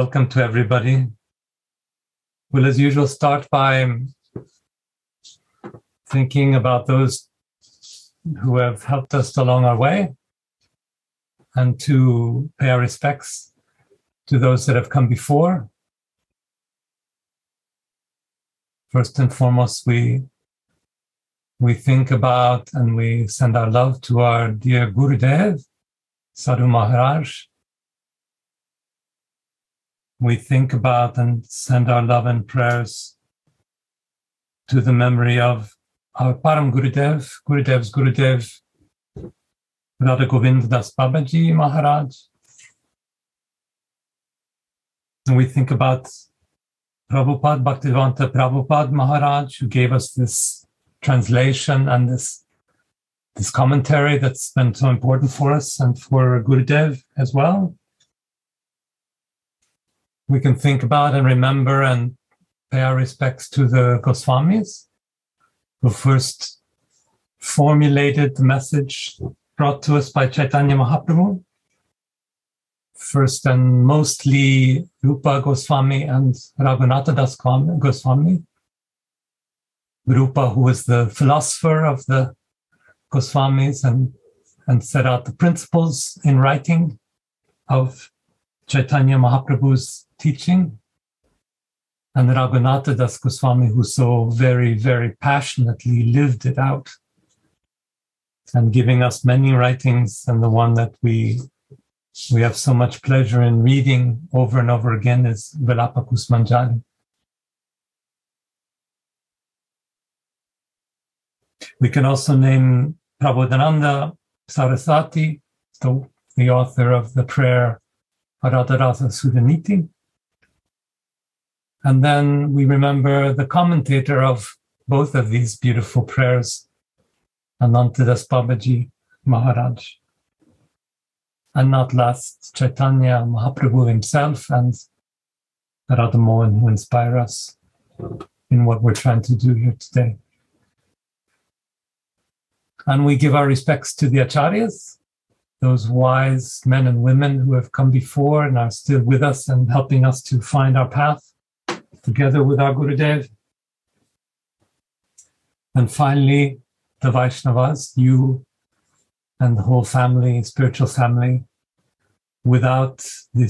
Welcome to everybody. We'll, as usual, start by thinking about those who have helped us along our way and to pay our respects to those that have come before. First and foremost, we think about and we send our love to our dear Gurudev, Sadhu Maharaj. We think about and send our love and prayers to the memory of our Param Gurudev, Gurudev's Gurudev, Radha Govinda Das Babaji Maharaj. And we think about Prabhupada Bhaktivanta Prabhupada Maharaj, who gave us this translation and this commentary that's been so important for us and for Gurudev as well. We can think about and remember and pay our respects to the Goswamis, who first formulated the message brought to us by Chaitanya Mahaprabhu. First and mostly Rupa Goswami and Raghunatha Das Goswami. Rupa, who was the philosopher of the Goswamis and set out the principles in writing of Chaitanya Mahaprabhu's teaching, and Raghunatha Das Goswami, who so very, very passionately lived it out, and giving us many writings, and the one that we have so much pleasure in reading over and over again is Vilapa Kusumanjali. We can also name Prabodhananda Saraswati, the author of the prayer Radha Rasa Sudhanidhi. And then we remember the commentator of both of these beautiful prayers, Anantadas Babaji Maharaj. And not last, Chaitanya Mahaprabhu himself and Radhamohan, who inspire us in what we're trying to do here today. And we give our respects to the Acharyas, those wise men and women who have come before and are still with us and helping us to find our path together with our Gurudev. And finally, the Vaishnavas, you and the whole family, spiritual family, without the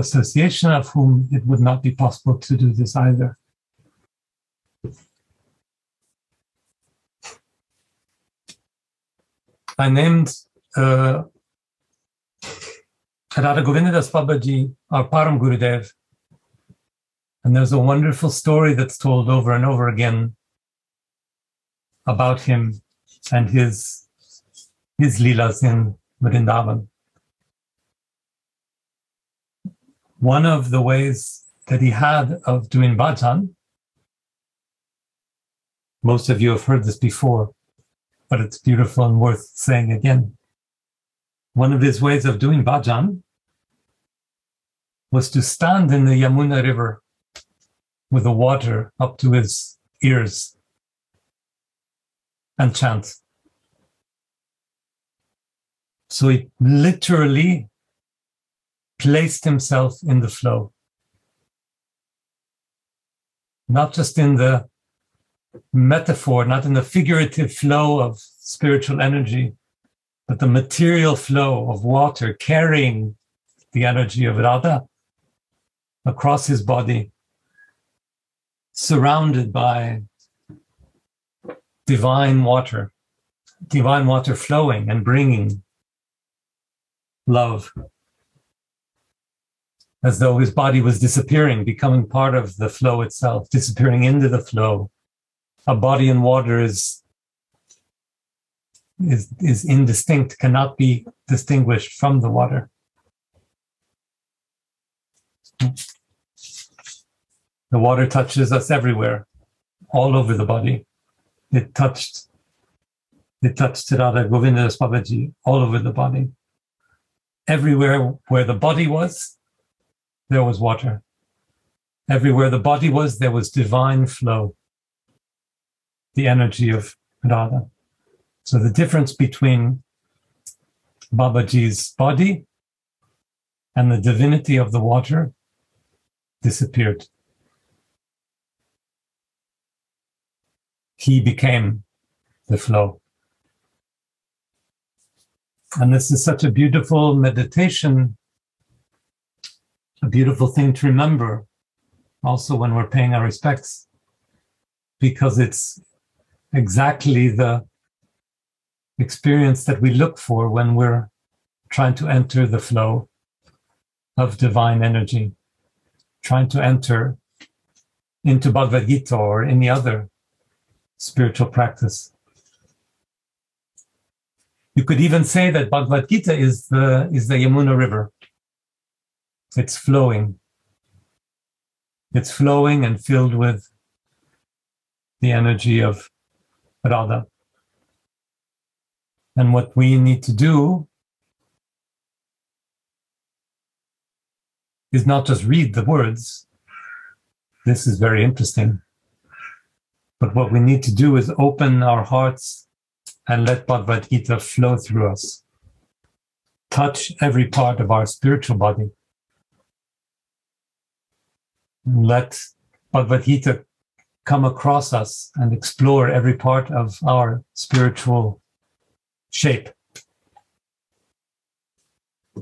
association of whom it would not be possible to do this either. I named Radha Govinda Das Babaji, our Param Gurudev, and there's a wonderful story that's told over and over again about him and his leelas in Vrindavan. One of the ways that he had of doing bhajan, most of you have heard this before, but it's beautiful and worth saying again. One of his ways of doing bhajan was to stand in the Yamuna River with the water up to his ears and chant. So he literally placed himself in the flow. Not just in the metaphor, not in the figurative flow of spiritual energy, but the material flow of water carrying the energy of Radha across his body, surrounded by divine water flowing and bringing love, as though his body was disappearing, becoming part of the flow itself, disappearing into the flow. A body in water is indistinct, cannot be distinguished from the water. The water touches us everywhere, all over the body. It touched Radha Govinda Das Babaji all over the body. Everywhere where the body was, there was water. Everywhere the body was, there was divine flow, the energy of Radha. So the difference between Babaji's body and the divinity of the water disappeared. He became the flow. And this is such a beautiful meditation, a beautiful thing to remember also when we're paying our respects, because it's exactly the experience that we look for when we're trying to enter the flow of divine energy, trying to enter into Bhagavad Gita or any other spiritual practice. You could even say that Bhagavad Gita is the Yamuna River. It's flowing. It's flowing and filled with the energy of Radha. And what we need to do is not just read the words. This is very interesting. But what we need to do is open our hearts and let Bhagavad Gita flow through us, touch every part of our spiritual body. Let Bhagavad Gita come across us and explore every part of our spiritual shape.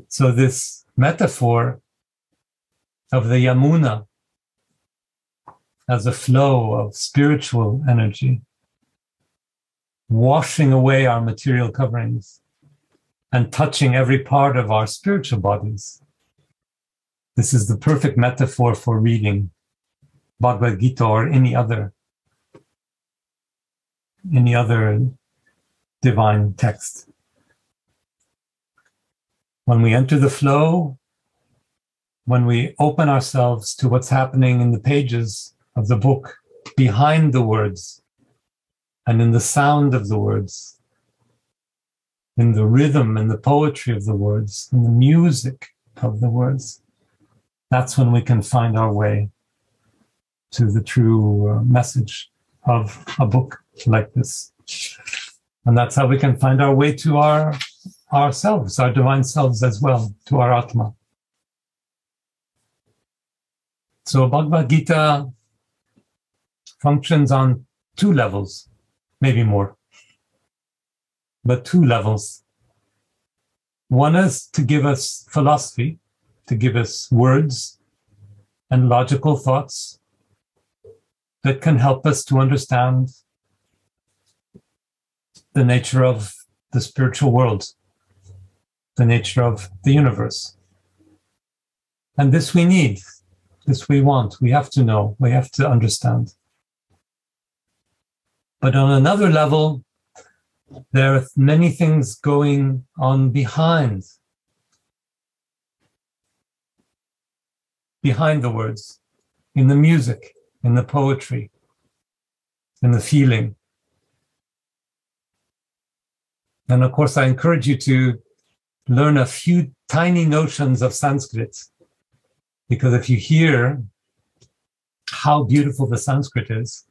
So this metaphor of the Yamuna as a flow of spiritual energy, washing away our material coverings and touching every part of our spiritual bodies. This is the perfect metaphor for reading Bhagavad Gita or any other divine text. When we enter the flow, when we open ourselves to what's happening in the pages of the book, behind the words, and in the sound of the words, in the rhythm and the poetry of the words, in the music of the words, that's when we can find our way to the true message of a book like this. And that's how we can find our way to ourselves, our divine selves as well, to our Atma. So Bhagavad Gita functions on two levels. Maybe more, but two levels. One is to give us philosophy, to give us words and logical thoughts that can help us to understand the nature of the spiritual world, the nature of the universe. And this we need, this we want, we have to know, we have to understand. But on another level, there are many things going on behind the words, in the music, in the poetry, in the feeling. And of course, I encourage you to learn a few tiny notions of Sanskrit, because if you hear how beautiful the Sanskrit is,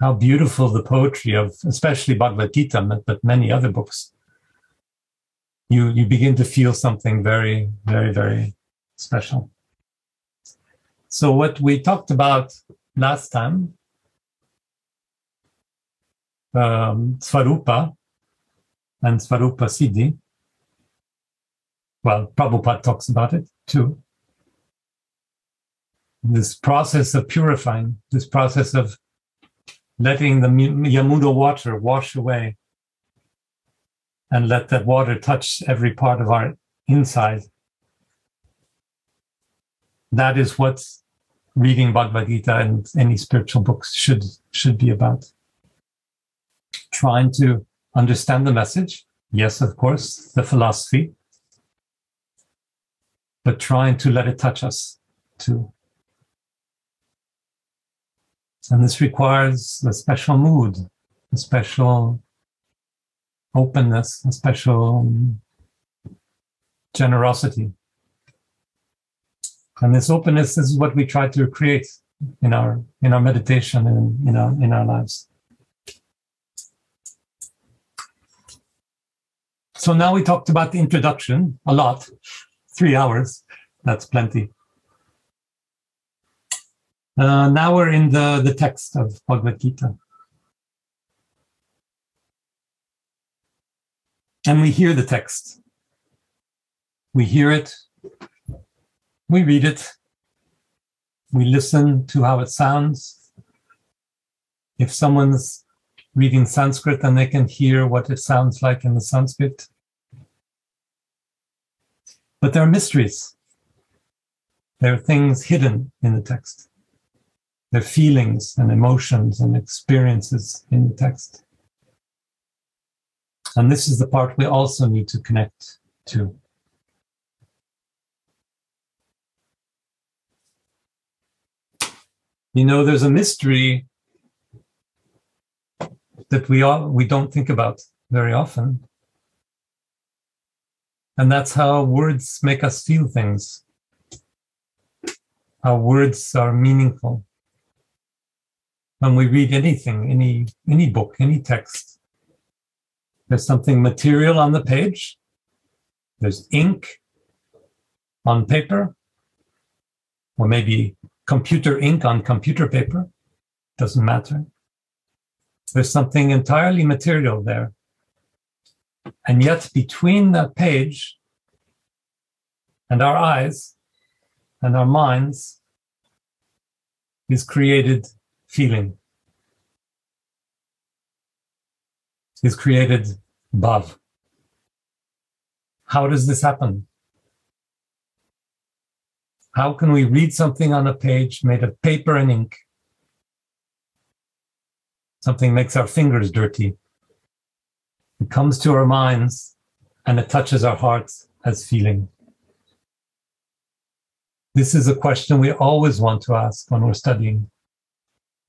how beautiful the poetry of, especially Bhagavad Gita, but many other books, you begin to feel something very, very, very special. So what we talked about last time, Svarupa and Svarupa Siddhi, well, Prabhupada talks about it too. This process of purifying, this process of letting the Yamuna water wash away and let that water touch every part of our inside. That is what reading Bhagavad Gita and any spiritual books should be about. Trying to understand the message, yes, of course, the philosophy, but trying to let it touch us too. And this requires a special mood, a special openness, a special generosity. And this openness is what we try to create in our meditation and in our lives. So now we talked about the introduction a lot, 3 hours, that's plenty. Now we're in the text of Bhagavad Gita. And we hear the text. We hear it. We read it. We listen to how it sounds. If someone's reading Sanskrit, then they can hear what it sounds like in the Sanskrit. But there are mysteries. There are things hidden in the text. There are feelings and emotions and experiences in the text. And this is the part we also need to connect to. You know, there's a mystery that we don't think about very often. And that's how words make us feel things. How words are meaningful. When we read anything, any book, any text, there's something material on the page. There's ink on paper, or maybe computer ink on computer paper. Doesn't matter. There's something entirely material there. And yet between that page and our eyes and our minds is created feeling, is created bhav. How does this happen? How can we read something on a page made of paper and ink? Something makes our fingers dirty. It comes to our minds and it touches our hearts as feeling. This is a question we always want to ask when we're studying.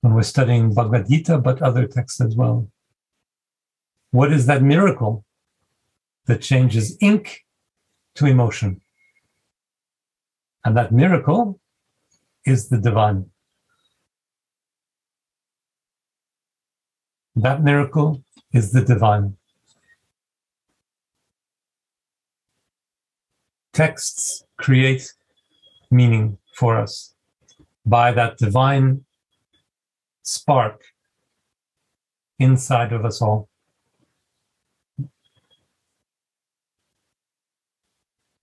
When we're studying Bhagavad Gita, but other texts as well. What is that miracle that changes ink to emotion? And that miracle is the divine. That miracle is the divine. Texts create meaning for us by that divine spark inside of us all.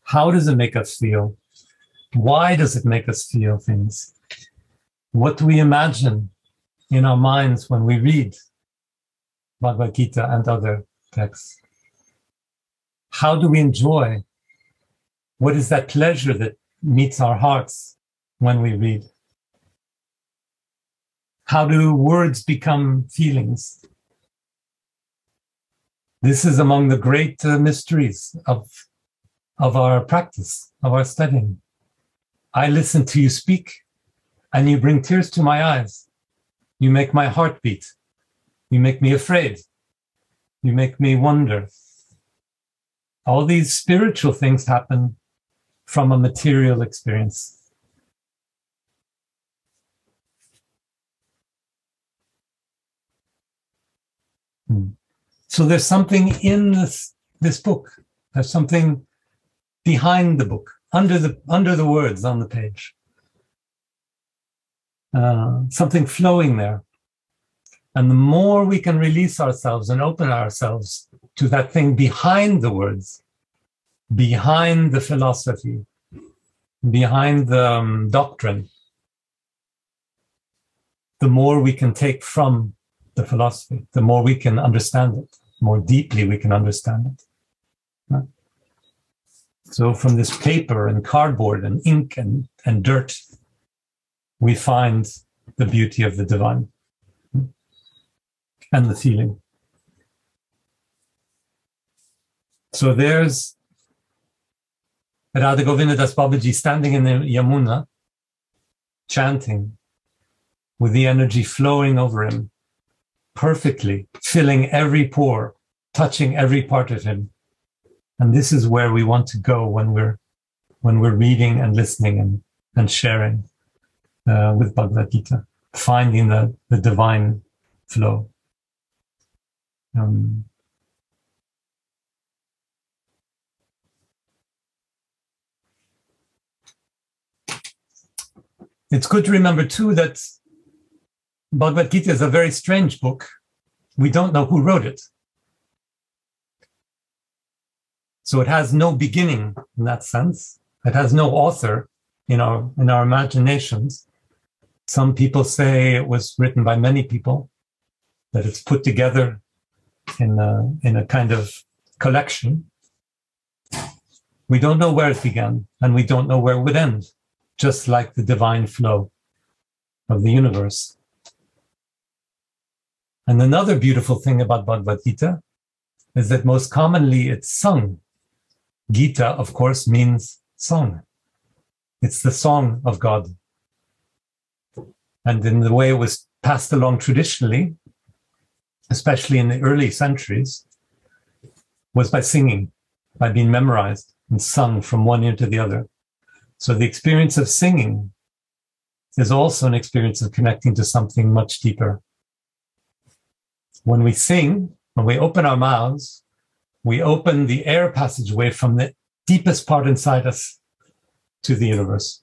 How does it make us feel? Why does it make us feel things? What do we imagine in our minds when we read Bhagavad Gita and other texts? How do we enjoy? What is that pleasure that meets our hearts when we read? How do words become feelings? This is among the great mysteries of our practice, of our studying. I listen to you speak, and you bring tears to my eyes. You make my heart beat. You make me afraid. You make me wonder. All these spiritual things happen from a material experience. So there's something in this book. There's something behind the book, under the words on the page. Something flowing there. And the more we can release ourselves and open ourselves to that thing behind the words, behind the philosophy, behind the doctrine, the more we can take from the philosophy, the more we can understand it, the more deeply we can understand it. Right? So from this paper and cardboard and ink and dirt, we find the beauty of the divine and the feeling. So there's Radha Govinda Das Babaji standing in the Yamuna, chanting with the energy flowing over him, perfectly filling every pore, touching every part of him. And this is where we want to go when we're reading and listening and sharing with Bhagavad Gita, finding the divine flow. It's good to remember, too, that Bhagavad Gita is a very strange book. We don't know who wrote it. So it has no beginning in that sense. It has no author in our imaginations. Some people say it was written by many people, that it's put together in a kind of collection. We don't know where it began, and we don't know where it would end, just like the divine flow of the universe. And another beautiful thing about Bhagavad Gita is that most commonly it's sung. Gita, of course, means song. It's the song of God. And in the way it was passed along traditionally, especially in the early centuries, was by singing, by being memorized and sung from one ear to the other. So the experience of singing is also an experience of connecting to something much deeper. When we sing, when we open our mouths, we open the air passageway from the deepest part inside us to the universe.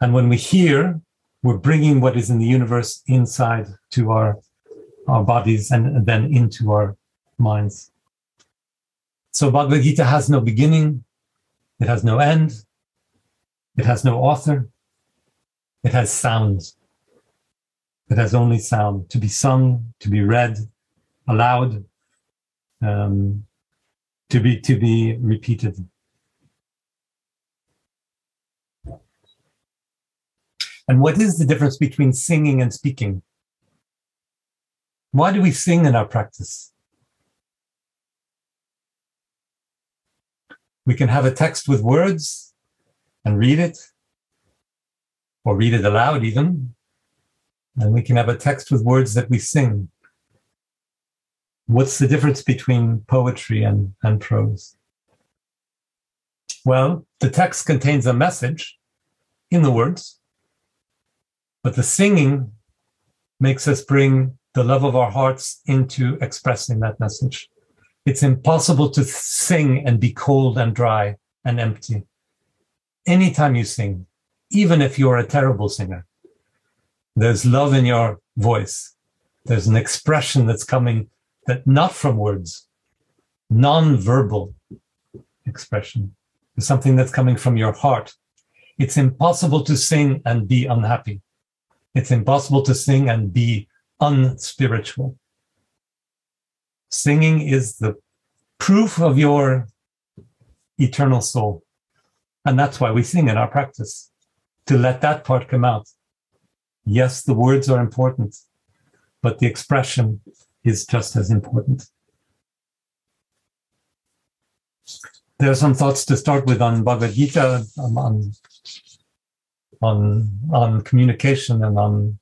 And when we hear, we're bringing what is in the universe inside to our bodies and then into our minds. So Bhagavad Gita has no beginning, it has no end, it has no author, it has sounds. It has only sound, to be sung, to be read aloud, to be repeated. And what is the difference between singing and speaking? Why do we sing in our practice? We can have a text with words and read it, or read it aloud even, and we can have a text with words that we sing. What's the difference between poetry and prose? Well, the text contains a message in the words, but the singing makes us bring the love of our hearts into expressing that message. It's impossible to sing and be cold and dry and empty. Anytime you sing, even if you're a terrible singer, there's love in your voice. There's an expression that's coming that not from words, non-verbal expression. There's something that's coming from your heart. It's impossible to sing and be unhappy. It's impossible to sing and be unspiritual. Singing is the proof of your eternal soul. And that's why we sing in our practice, to let that part come out. Yes, the words are important, but the expression is just as important. There are some thoughts to start with on Bhagavad Gita, on communication and on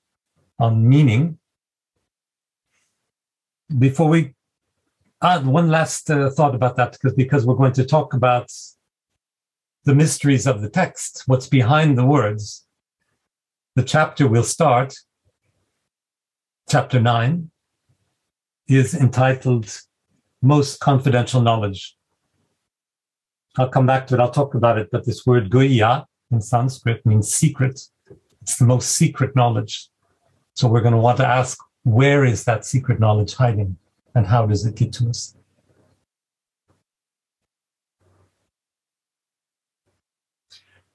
meaning. Before we add one last thought about that, because we're going to talk about the mysteries of the text, what's behind the words. The chapter we'll start, chapter 9, is entitled Most Confidential Knowledge. I'll come back to it, I'll talk about it, but this word Gaudiya in Sanskrit means secret. It's the most secret knowledge. So we're going to want to ask, where is that secret knowledge hiding? And how does it get to us?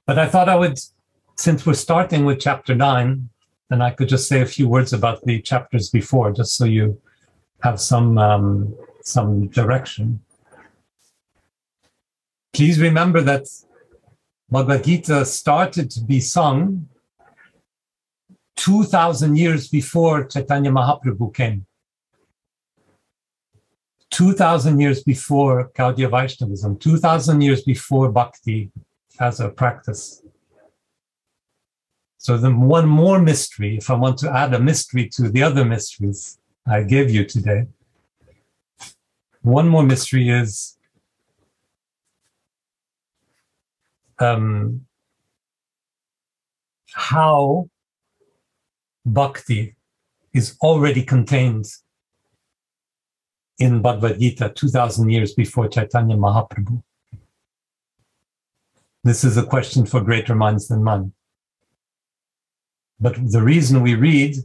But I thought I would, since we're starting with chapter 9, then I could just say a few words about the chapters before, just so you have some direction. Please remember that Bhagavad Gita started to be sung 2,000 years before Chaitanya Mahaprabhu came. 2,000 years before Gaudiya Vaishnavism, 2,000 years before Bhakti as a practice. So the one more mystery, if I want to add a mystery to the other mysteries I gave you today, one more mystery is how Bhakti is already contained in Bhagavad Gita 2,000 years before Chaitanya Mahaprabhu. This is a question for greater minds than mine. But the reason we read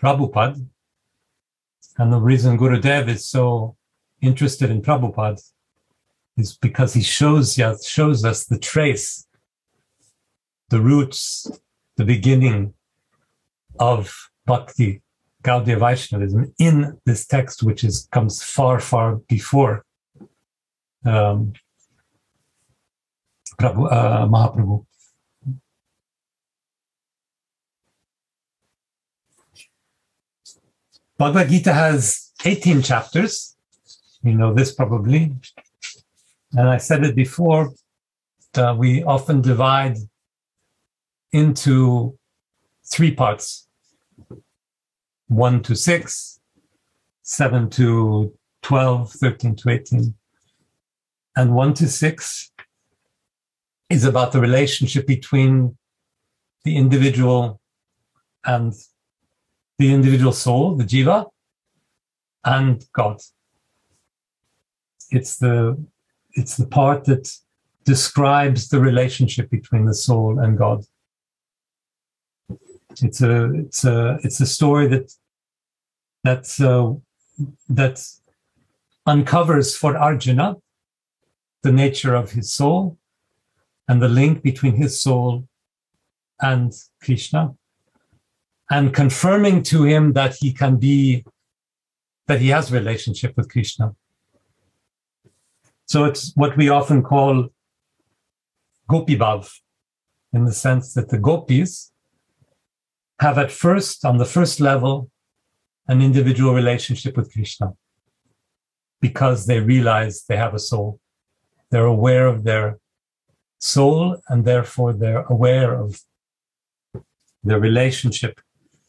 Prabhupada, and the reason Gurudev is so interested in Prabhupada, is because he shows us the trace, the roots, the beginning of Bhakti, Gaudiya Vaishnavism, in this text, which comes far, far before Mahaprabhu. Bhagavad Gita has 18 chapters. You know this probably. And I said it before, we often divide into three parts, 1 to 6, 7 to 12, 13 to 18. And 1 to 6 is about the relationship between the individual and the individual soul, the jiva, and God. It's the part that describes the relationship between the soul and God. It's a story that uncovers for Arjuna the nature of his soul and the link between his soul and Krishna, and confirming to him that he has relationship with Krishna. So it's what we often call Gopibhav, in the sense that the Gopis have at first, on the first level, an individual relationship with Krishna, because they realize they have a soul. They're aware of their soul, and therefore they're aware of their relationship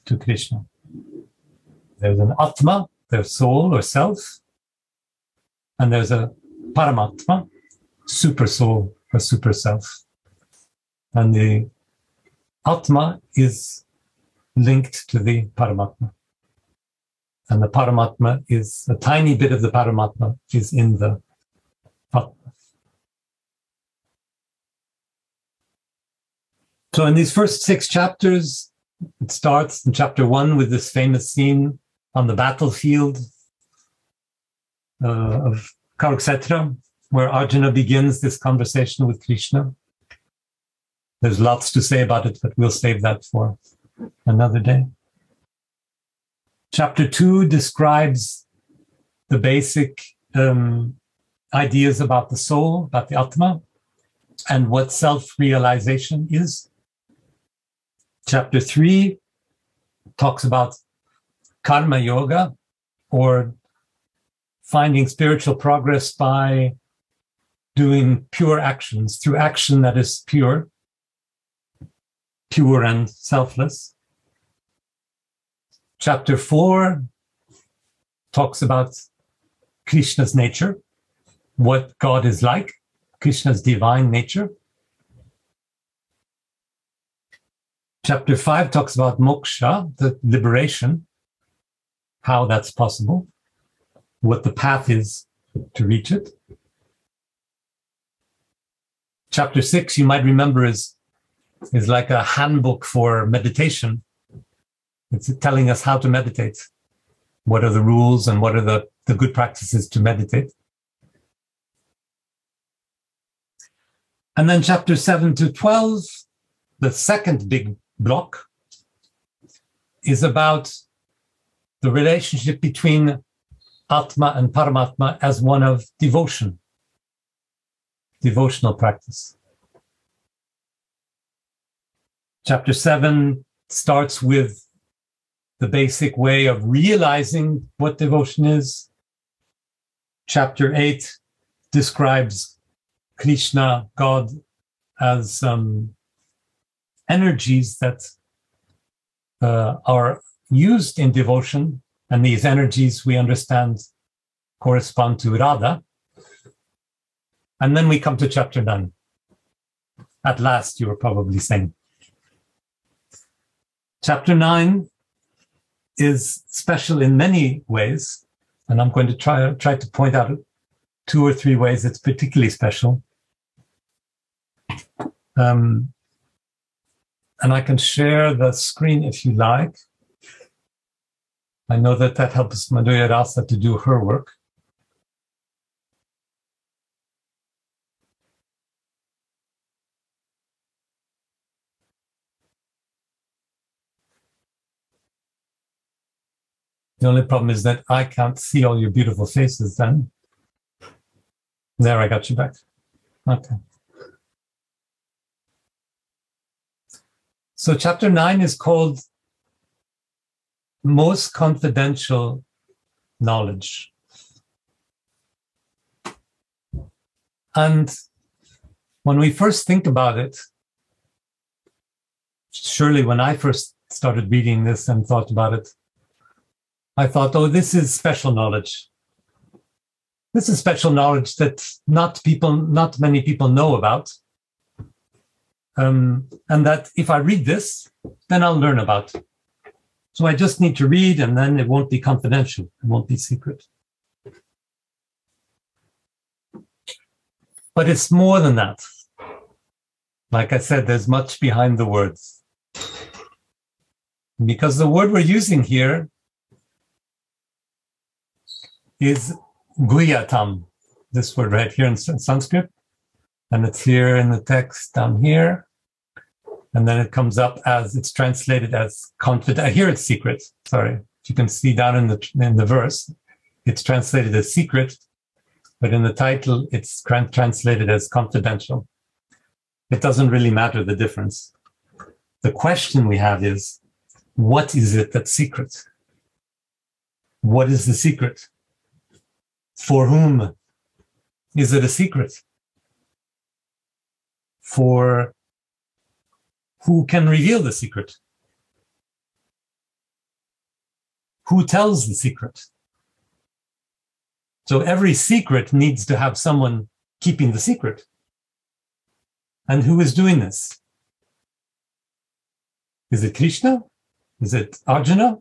to Krishna. There's an Atma, their soul or self, and there's a Paramatma, super soul or super self. And the Atma is linked to the Paramatma. And the Paramatma is, a tiny bit of the Paramatma is in the Atma. So in these first 6 chapters, it starts in chapter 1 with this famous scene on the battlefield of Kurukshetra, where Arjuna begins this conversation with Krishna. There's lots to say about it, but we'll save that for another day. Chapter 2 describes the basic ideas about the soul, about the Atma, and what self-realization is. Chapter 3 talks about karma yoga, or finding spiritual progress by doing pure actions, through action that is pure and selfless. Chapter 4 talks about Krishna's nature, what God is like, Krishna's divine nature. Chapter 5 talks about moksha, the liberation, how that's possible, what the path is to reach it. Chapter 6, you might remember, is like a handbook for meditation. It's telling us how to meditate, what are the rules and what are the good practices to meditate. And then chapter 7 to 12, the second big block, is about the relationship between Atma and Paramatma as one of devotion, devotional practice. Chapter 7 starts with the basic way of realizing what devotion is. Chapter 8 describes Krishna, God, as energies that are used in devotion, and these energies we understand correspond to Radha. And then we come to chapter 9. At last, you were probably saying. Chapter 9 is special in many ways, and I'm going to try to point out 2 or 3 ways it's particularly special. And I can share the screen if you like. I know that that helps Madhurya Rasa to do her work. The only problem is that I can't see all your beautiful faces then. There, I got you back. Okay. So chapter 9 is called Most Confidential Knowledge. And when we first think about it, surely when I first started reading this and thought about it, I thought, oh, this is special knowledge. This is special knowledge that not many people know about. And that if I read this, then I'll learn about. So I just need to read, and then it won't be confidential. It won't be secret. But it's more than that. Like I said, there's much behind the words. Because the word we're using here is guhyatam, this word right here in Sanskrit. And it's here in the text down here. And then it comes up as, it's translated as confident. Here it's secret, sorry. If you can see down in the verse, it's translated as secret, but in the title, it's translated as confidential. It doesn't really matter the difference. The question we have is, what is it that's secret? What is the secret? For whom is it a secret? For who can reveal the secret? Who tells the secret? So every secret needs to have someone keeping the secret. And who is doing this? Is it Krishna? Is it Arjuna?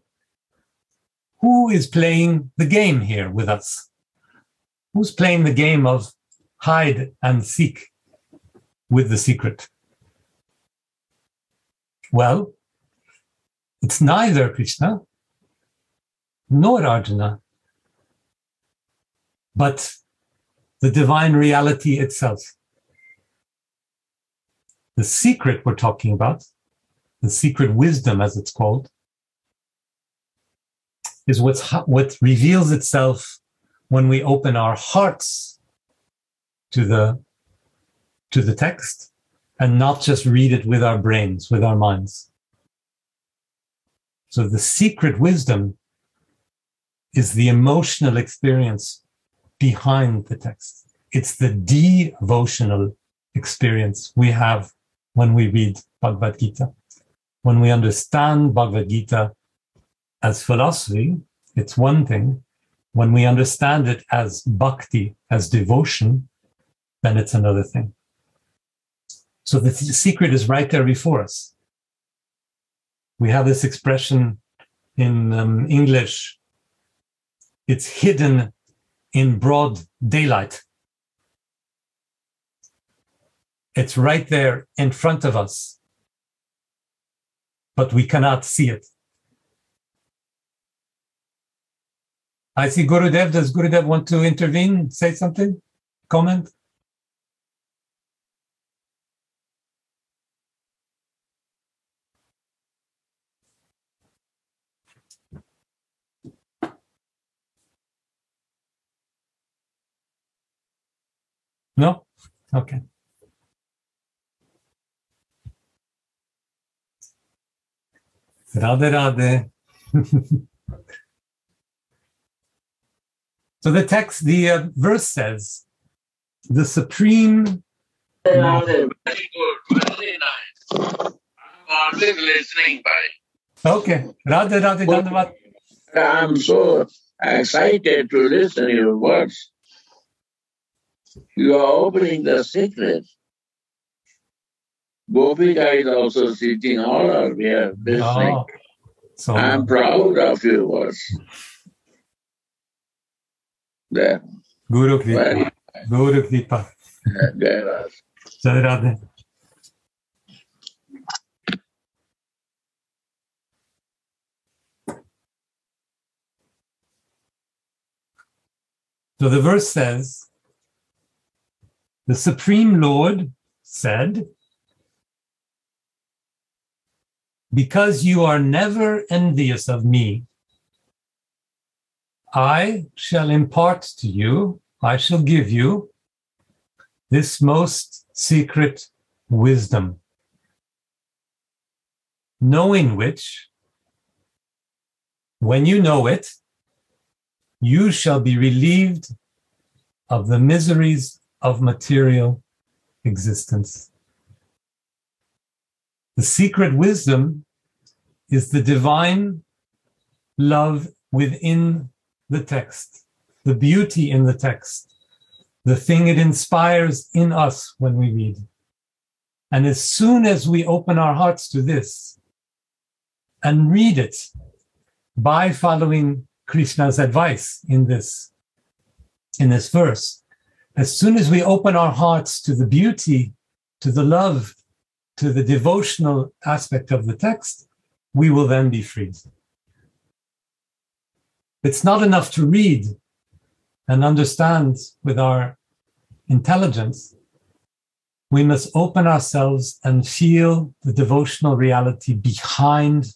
Who is playing the game here with us? Who's playing the game of hide and seek with the secret? Well, it's neither Krishna nor Arjuna, but the divine reality itself. The secret we're talking about, the secret wisdom as it's called, is what reveals itself when we open our hearts to the text, and not just read it with our brains, with our minds. So the secret wisdom is the emotional experience behind the text. It's the devotional experience we have when we read Bhagavad Gita. When we understand Bhagavad Gita as philosophy, it's one thing. When we understand it as bhakti, as devotion, then it's another thing. So the secret is right there before us. We have this expression in English, it's hidden in broad daylight. It's right there in front of us, but we cannot see it. I see Gurudev. Does Gurudev want to intervene, say something, comment? No? Okay. Radhe Radhe. So the text, the verse says, the supreme... Very good. Very nice. I'm always listening by. Okay. Radhe Radhe Dandavat. I'm so excited to listen to your words. You are opening the secret. Gopika is also sitting all over here listening. Oh, so I'm proud of your words. There. Guru Kripa. Guru Kripa. There. So the verse says, the Supreme Lord said, because you are never envious of me, I shall impart to you, I shall give you this most secret wisdom, knowing which, when you know it, you shall be relieved of the miseries of material existence. The secret wisdom is the divine love within the text, the beauty in the text, the thing it inspires in us when we read. And as soon as we open our hearts to this and read it by following Krishna's advice in this verse, as soon as we open our hearts to the beauty, to the love, to the devotional aspect of the text, we will then be freed. It's not enough to read and understand with our intelligence. We must open ourselves and feel the devotional reality behind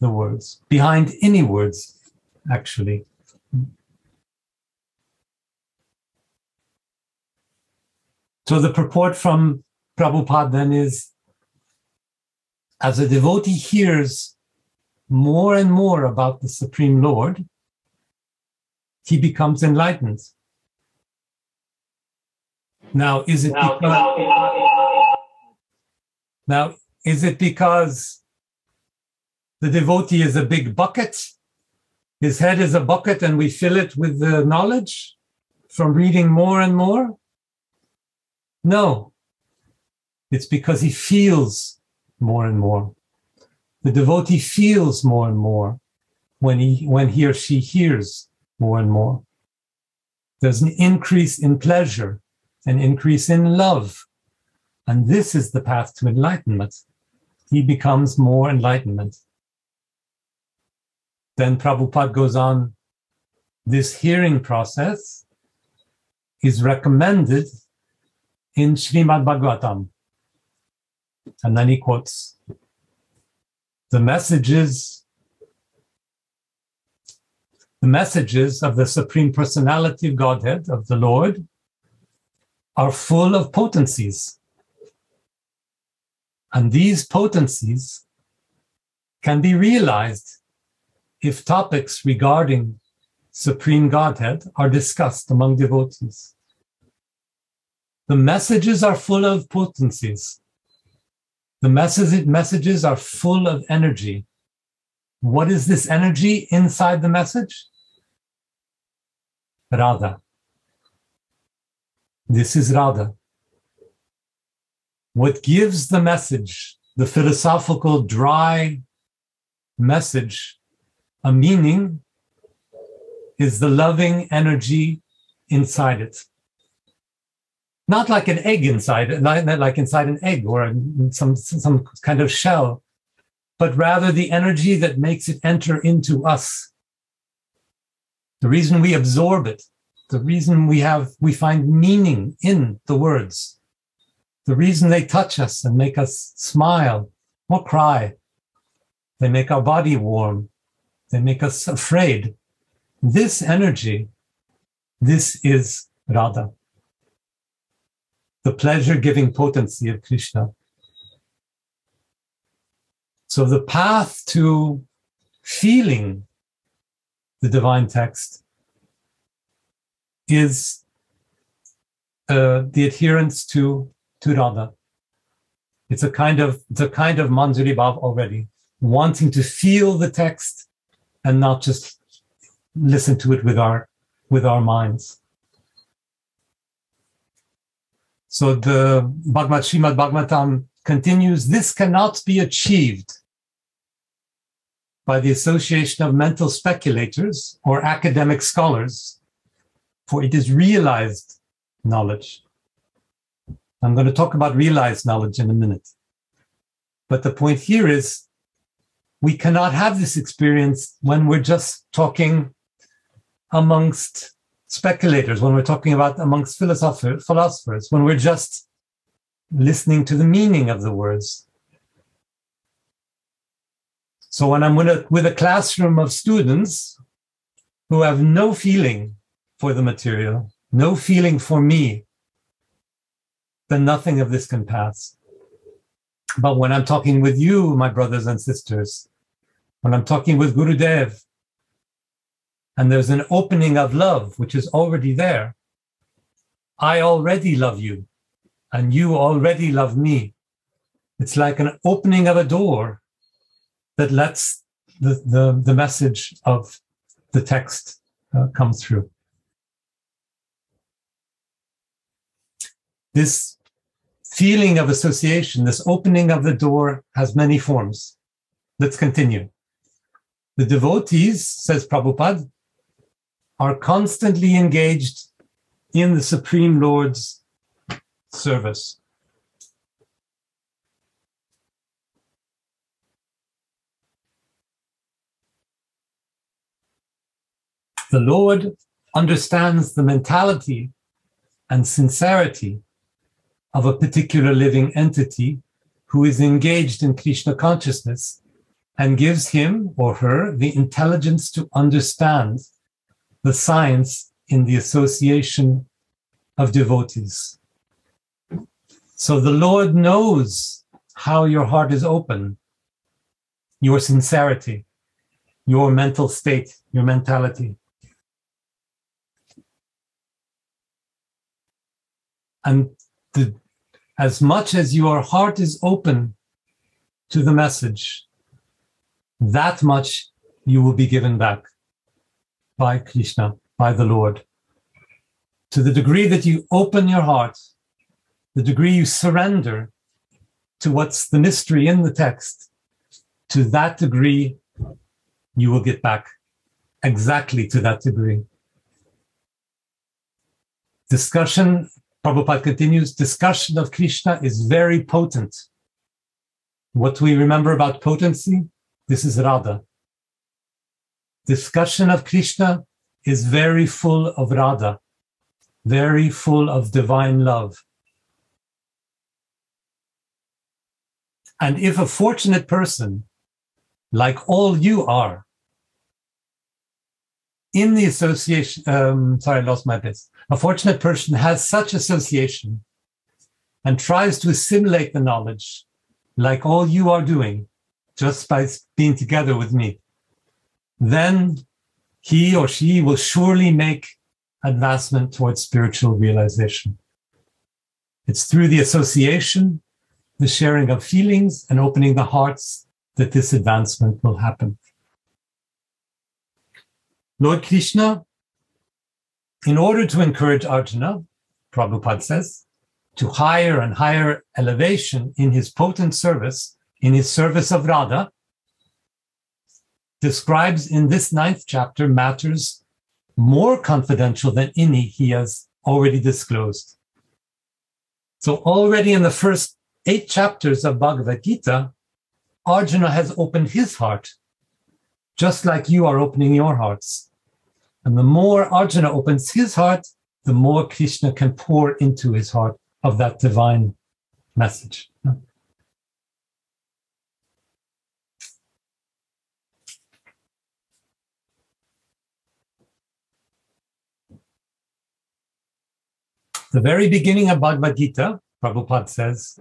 the words, behind any words, actually. So the purport from Prabhupada then is, as a devotee hears more and more about the Supreme Lord, he becomes enlightened. Now, is it because the devotee is a big bucket? His head is a bucket and we fill it with the knowledge from reading more and more? No. It's because he feels more and more. The devotee feels more and more when he or she hears more and more. There's an increase in pleasure, an increase in love. And this is the path to enlightenment. He becomes more enlightenment. Then Prabhupada goes on, this hearing process is recommended in Srimad Bhagavatam. And then he quotes, the messages of the Supreme Personality of Godhead, of the Lord, are full of potencies. And these potencies can be realized if topics regarding Supreme Godhead are discussed among devotees. The messages are full of potencies. The messages are full of energy. What is this energy inside the message? Radha. This is Radha. What gives the message, the philosophical, dry message, a meaning, is the loving energy inside it. Not like an egg inside, like inside an egg or some kind of shell, but rather the energy that makes it enter into us. The reason we absorb it, the reason we find meaning in the words, the reason they touch us and make us smile or cry, they make our body warm, they make us afraid. This energy, this is Radha, the pleasure-giving potency of Krishna. So the path to feeling the divine text is the adherence to Radha. It's a kind of Manjari Bhav already, wanting to feel the text and not just listen to it with our minds. So the Srimad Bhagavatam continues, this cannot be achieved by the association of mental speculators or academic scholars, for it is realized knowledge. I'm going to talk about realized knowledge in a minute. But the point here is, we cannot have this experience when we're just talking amongst speculators, when we're talking about amongst philosophers, when we're just listening to the meaning of the words. So when I'm with a classroom of students who have no feeling for the material, no feeling for me, then nothing of this can pass. But when I'm talking with you, my brothers and sisters, when I'm talking with Gurudev, and there's an opening of love, which is already there, I already love you, and you already love me. It's like an opening of a door that lets the message of the text come through. This feeling of association, this opening of the door, has many forms. Let's continue. The devotees, says Prabhupada, are constantly engaged in the Supreme Lord's service. The Lord understands the mentality and sincerity of a particular living entity who is engaged in Krishna consciousness and gives him or her the intelligence to understand the science in the association of devotees. So the Lord knows how your heart is open, your sincerity, your mental state, your mentality. And as much as your heart is open to the message, that much you will be given back by Krishna, by the Lord. To the degree that you open your heart, the degree you surrender to what's the mystery in the text, to that degree you will get back, exactly to that degree. Discussion, Prabhupada continues, discussion of Krishna is very potent. What do we remember about potency? This is Radha. Discussion of Krishna is very full of Radha, very full of divine love. And if a fortunate person, like all you are, in the association, a fortunate person has such association and tries to assimilate the knowledge, like all you are doing, just by being together with me, then he or she will surely make advancement towards spiritual realization. It's through the association, the sharing of feelings, and opening the hearts that this advancement will happen. Lord Krishna, in order to encourage Arjuna, Prabhupada says, to higher and higher elevation in his potent service, in his service of Radha, describes in this 9th chapter matters more confidential than any he has already disclosed. So already in the first 8 chapters of Bhagavad Gita, Arjuna has opened his heart, just like you are opening your hearts. And the more Arjuna opens his heart, the more Krishna can pour into his heart of that divine message. The very beginning of Bhagavad Gita, Prabhupada says,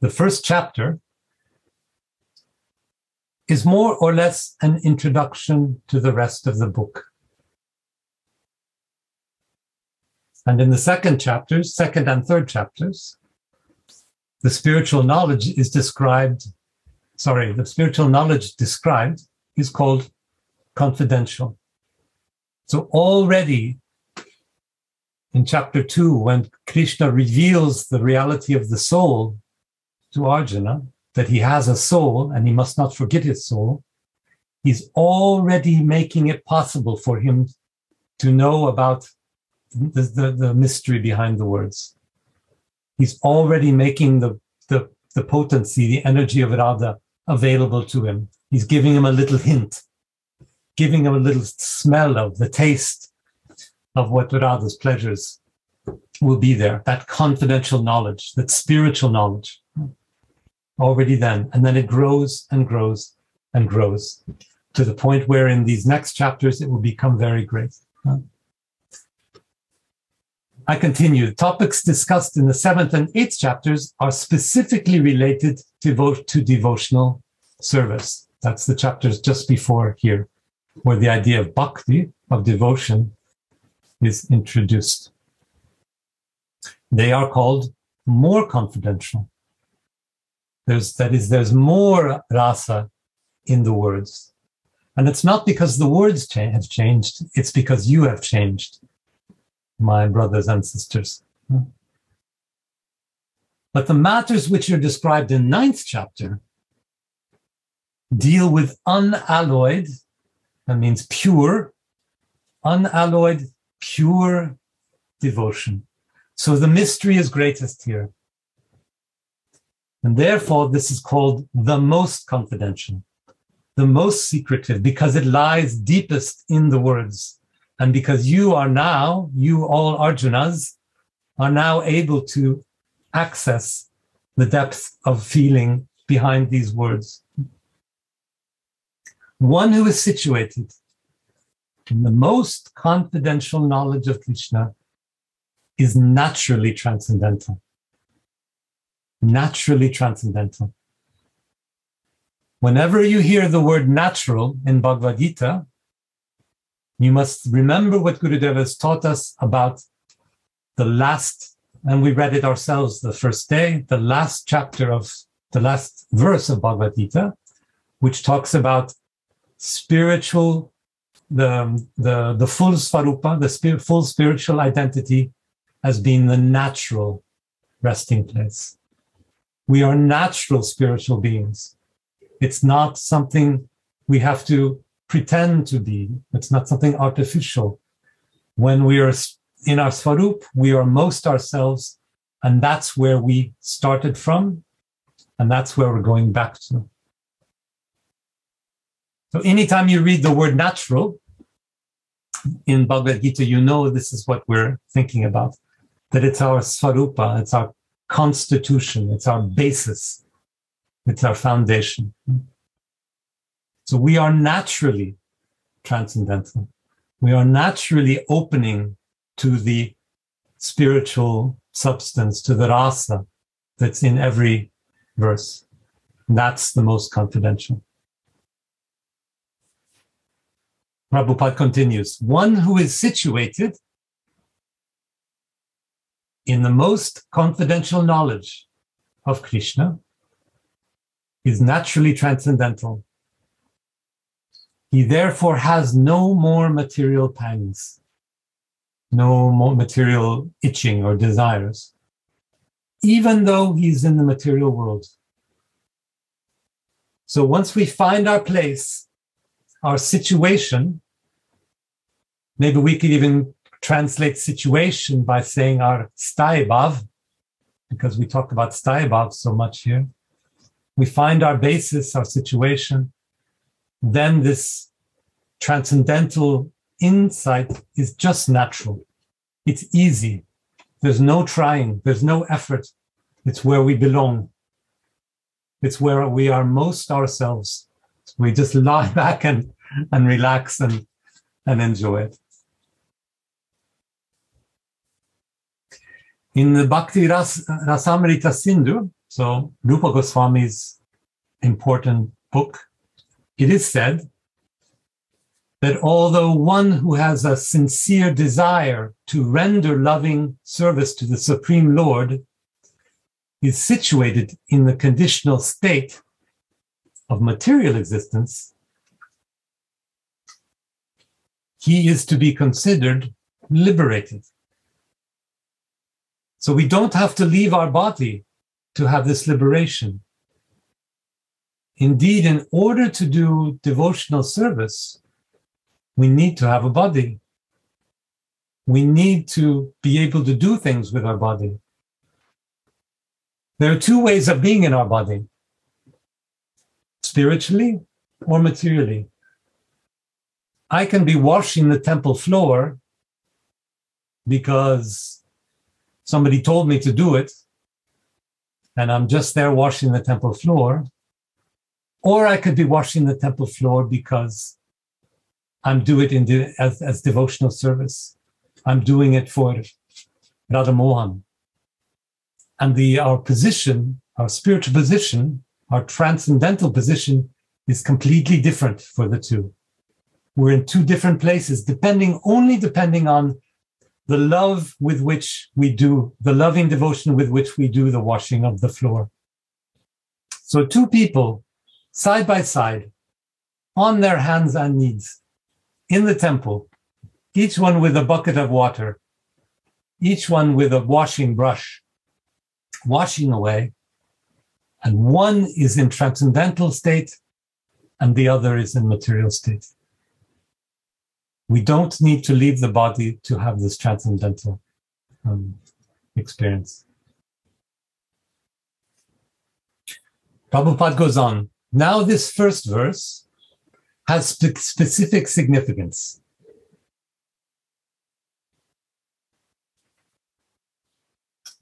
the first chapter is more or less an introduction to the rest of the book. And in the second and third chapters, the spiritual knowledge described is called confidential. So already in chapter 2, when Krishna reveals the reality of the soul to Arjuna, that he has a soul and he must not forget his soul, he's already making it possible for him to know about the mystery behind the words. He's already making the potency, the energy of Radha available to him. He's giving him a little hint, giving him a little smell of the taste of what Radha's pleasures will be there. That confidential knowledge, that spiritual knowledge, already then. And then it grows and grows and grows to the point where in these next chapters it will become very great. I continue. The topics discussed in the 7th and 8th chapters are specifically related to devotional service. That's the chapters just before here, where the idea of bhakti, of devotion, is introduced. They are called more confidential. There's more rasa in the words. And it's not because the words have changed, it's because you have changed, my brothers and sisters. But the matters which are described in 9th chapter deal with unalloyed, that means pure, unalloyed, pure devotion. So the mystery is greatest here. And therefore, this is called the most confidential, the most secretive, because it lies deepest in the words. And because you are now, you all Arjunas, are now able to access the depth of feeling behind these words. One who is situated in the most confidential knowledge of Krishna is naturally transcendental. Naturally transcendental. Whenever you hear the word natural in Bhagavad Gita, you must remember what Gurudev has taught us about the last, and we read it ourselves the first day, the last chapter of, the last verse of Bhagavad Gita, which talks about spiritual, the full Svarupa, the full spiritual identity as being the natural resting place. We are natural spiritual beings. It's not something we have to pretend to be. It's not something artificial. When we are in our Svarup, we are most ourselves, and that's where we started from, and that's where we're going back to. So anytime you read the word natural in Bhagavad Gita, you know this is what we're thinking about, that it's our Svarupa, it's our constitution, it's our basis, it's our foundation. So we are naturally transcendental. We are naturally opening to the spiritual substance, to the rasa that's in every verse. That's the most confidential. Prabhupada continues, one who is situated in the most confidential knowledge of Krishna is naturally transcendental. He therefore has no more material pangs, no more material itching or desires, even though he's in the material world. So once we find our place, our situation, maybe we could even translate situation by saying our sthai bhav, because we talk about sthai bhav so much here. We find our basis, our situation, then this transcendental insight is just natural. It's easy. There's no trying. There's no effort. It's where we belong. It's where we are most ourselves. We just lie back and relax and enjoy it. In the Bhakti Rasamrita Sindhu, so Rupa Goswami's important book, it is said that although one who has a sincere desire to render loving service to the Supreme Lord is situated in the conditional state of material existence, he is to be considered liberated. So we don't have to leave our body to have this liberation. Indeed, in order to do devotional service, we need to have a body. We need to be able to do things with our body. There are two ways of being in our body. Spiritually or materially. I can be washing the temple floor because somebody told me to do it, and I'm just there washing the temple floor, or I could be washing the temple floor because I'm doing it as devotional service. I'm doing it for Radhamohan. And our position, our spiritual position, our transcendental position is completely different for the two. We're in two different places, depending on the love with which we do, the loving devotion with which we do the washing of the floor. So two people, side by side, on their hands and knees, in the temple, each one with a bucket of water, each one with a washing brush, washing away, and one is in transcendental state and the other is in material state. We don't need to leave the body to have this transcendental experience. Prabhupada goes on. Now this first verse has specific significance.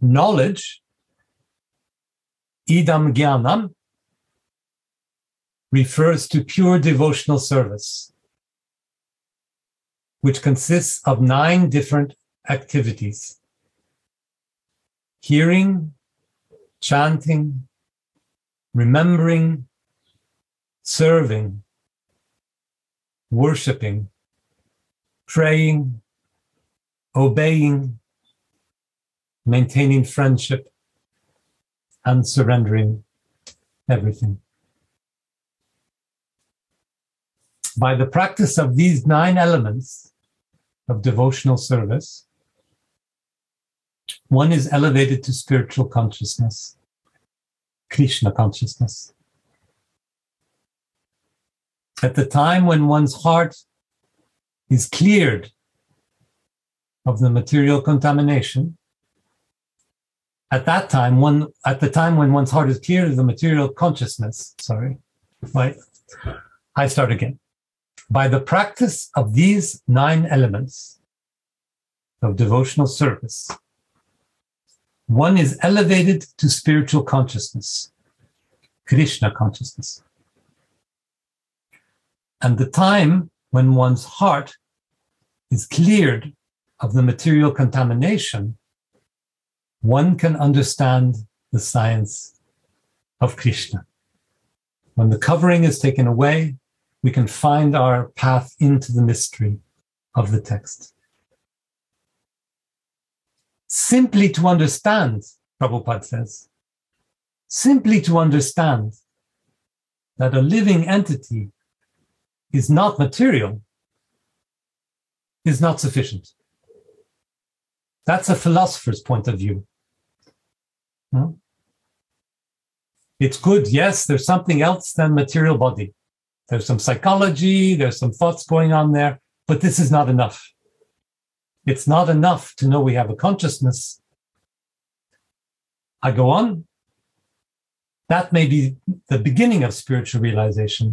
Knowledge, idam jnanam, refers to pure devotional service, which consists of 9 different activities: hearing, chanting, remembering, serving, worshipping, praying, obeying, maintaining friendship, and surrendering everything. By the practice of these 9 elements of devotional service, one is elevated to spiritual consciousness, Krishna consciousness. At the time when one's heart is cleared of the material contamination, By the practice of these 9 elements of devotional service, one is elevated to spiritual consciousness, Krishna consciousness. And the time when one's heart is cleared of the material contamination, one can understand the science of Krishna. When the covering is taken away, we can find our path into the mystery of the text. Simply to understand, Prabhupada says, simply to understand that a living entity is not material is not sufficient. That's a philosopher's point of view. It's good, yes, there's something else than material body. There's some psychology, there's some thoughts going on there, but this is not enough. It's not enough to know we have a consciousness. I go on. That may be the beginning of spiritual realization,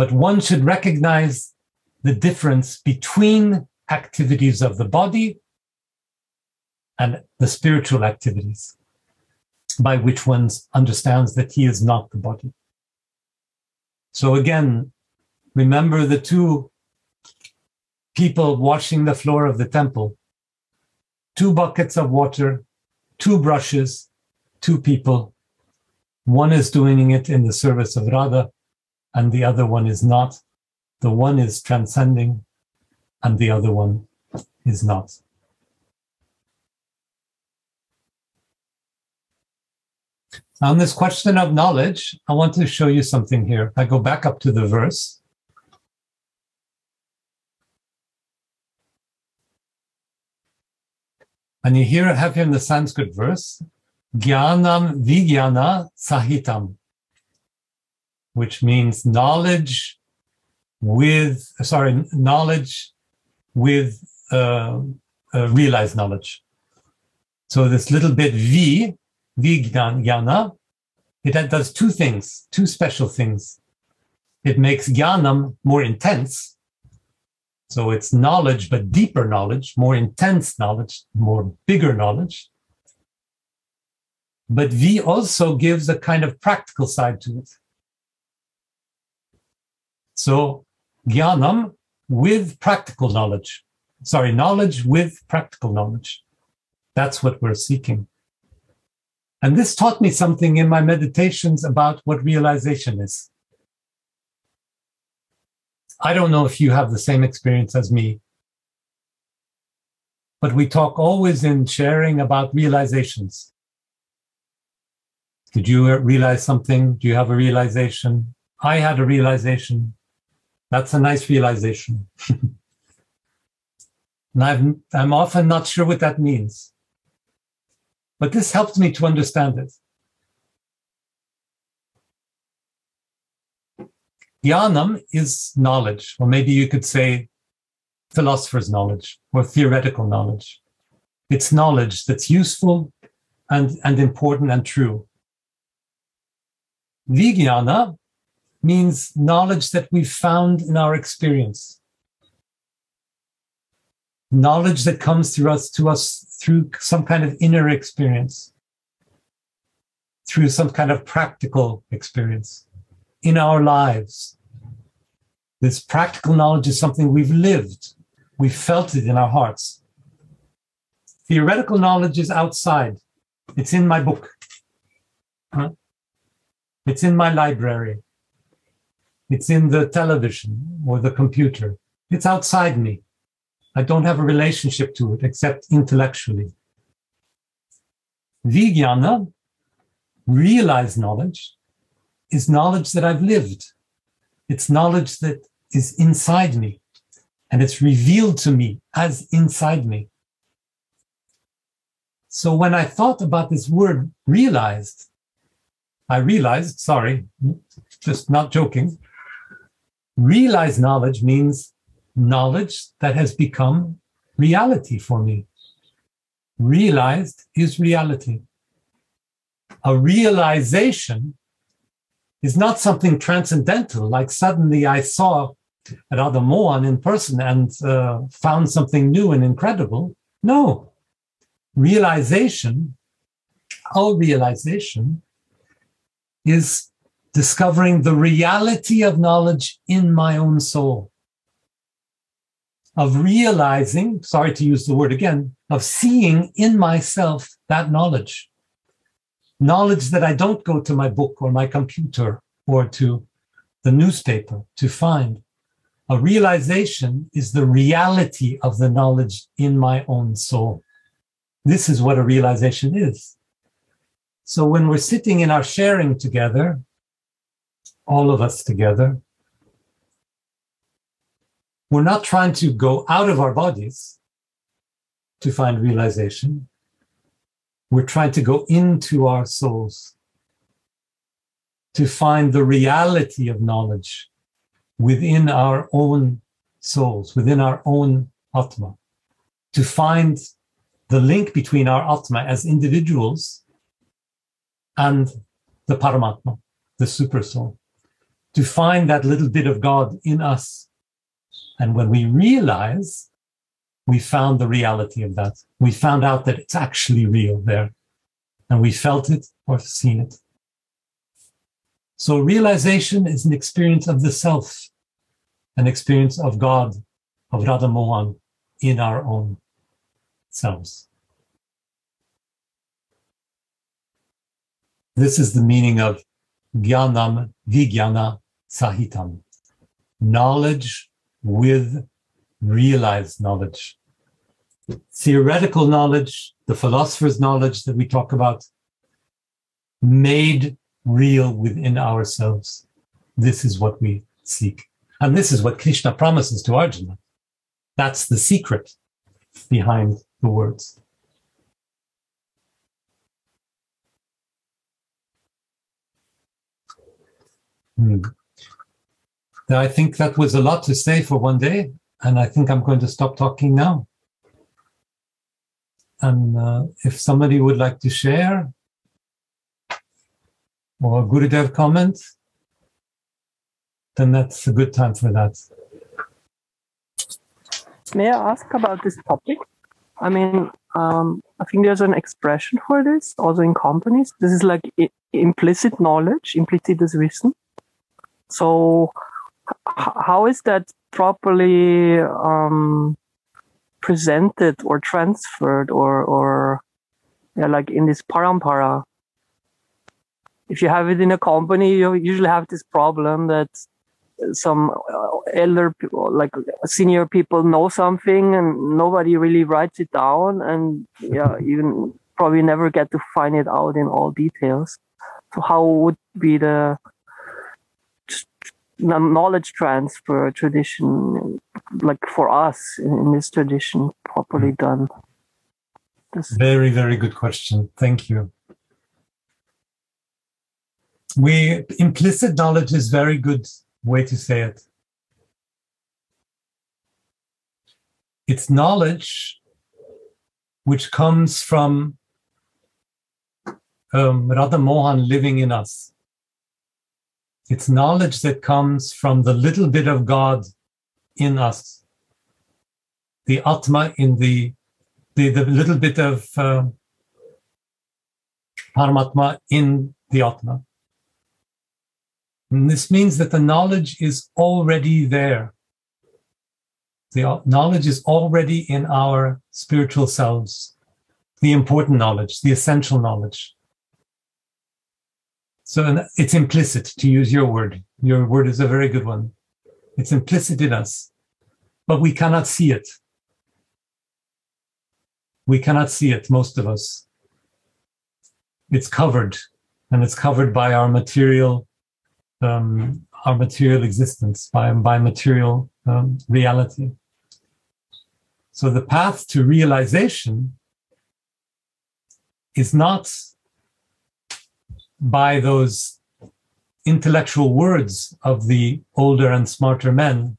but one should recognize the difference between activities of the body and the spiritual activities, by which one understands that he is not the body. So again, remember the two people washing the floor of the temple. 2 buckets of water, 2 brushes, 2 people. One is doing it in the service of Radha, and the other one is not. The one is transcending, and the other one is not. On this question of knowledge, I want to show you something here. I go back up to the verse. And you have here in the Sanskrit verse, Jnanam Vijnana Sahitam, which means knowledge with realized knowledge. So this little bit V, Vijnana, it does 2 things, 2 special things. It makes jnanam more intense, So it's knowledge, but deeper knowledge, more intense knowledge, more bigger knowledge. But V also gives a kind of practical side to it. So jnanam with practical knowledge. Sorry, knowledge with practical knowledge. That's what we're seeking. And this taught me something in my meditations about what realization is. I don't know if you have the same experience as me, but we talk always in sharing about realizations. Did you realize something? Do you have a realization? I had a realization. That's a nice realization. And I'm often not sure what that means. But this helps me to understand it. Jnanam is knowledge, or maybe you could say philosopher's knowledge or theoretical knowledge. It's knowledge that's useful and important and true. Vijnana means knowledge that we've found in our experience. Knowledge that comes to us through some kind of inner experience, through some kind of practical experience in our lives. This practical knowledge is something we've lived. We've felt it in our hearts. Theoretical knowledge is outside. It's in my book. It's in my library. It's in the television or the computer. It's outside me. I don't have a relationship to it except intellectually. Vijnana, realized knowledge, is knowledge that I've lived. It's knowledge that is inside me, and it's revealed to me as inside me. So when I thought about this word realized, I realized, just not joking, realized knowledge means knowledge that has become reality for me. Realized is reality. A realization is not something transcendental, like suddenly I saw Radhamohan in person and found something new and incredible. No. Realization, our realization, is discovering the reality of knowledge in my own soul. Of realizing, sorry to use the word again, of seeing in myself that knowledge. Knowledge that I don't go to my book or my computer or to the newspaper to find. A realization is the reality of the knowledge in my own soul. This is what a realization is. So when we're sitting in our sharing together, all of us together, we're not trying to go out of our bodies to find realization. We're trying to go into our souls to find the reality of knowledge within our own souls, within our own Atma, to find the link between our Atma as individuals and the Paramatma, the Supersoul, to find that little bit of God in us. And when we realize, we found the reality of that. We found out that it's actually real there. And we felt it or seen it. So realization is an experience of the self, an experience of God, of Radhamohan, in our own selves. This is the meaning of jnanam vijnana sahitam, knowledge with realized knowledge. Theoretical knowledge, the philosopher's knowledge that we talk about, made real within ourselves. This is what we seek. And this is what Krishna promises to Arjuna. That's the secret behind the words. I think that was a lot to say for one day. And I think I'm going to stop talking now. And if somebody would like to share or Gurudev comment, then that's a good time for that. May I ask about this topic? I mean, I think there's an expression for this also in companies. This is like implicit knowledge, implicit is Wissen. So how is that properly presented or transferred or yeah, like in this parampara? If you have it in a company, you usually have this problem that some elder people, like senior people, know something and nobody really writes it down, and yeah, you probably never get to find it out in all details. So how would be the knowledge transfer tradition, like for us in this tradition, properly done? That's very, very good question. Thank you. Implicit knowledge is very good way to say it. It's knowledge which comes from Radhamohan living in us. It's knowledge that comes from the little bit of God in us, the Atma in the little bit of Paramatma in the Atma. And this means that the knowledge is already there. The knowledge is already in our spiritual selves, the important knowledge, the essential knowledge. So it's implicit, to use your word. Your word is a very good one. It's implicit in us, but we cannot see it. We cannot see it, most of us. It's covered, and it's covered by our material existence, by material reality. So the path to realization is not by those intellectual words of the older and smarter men,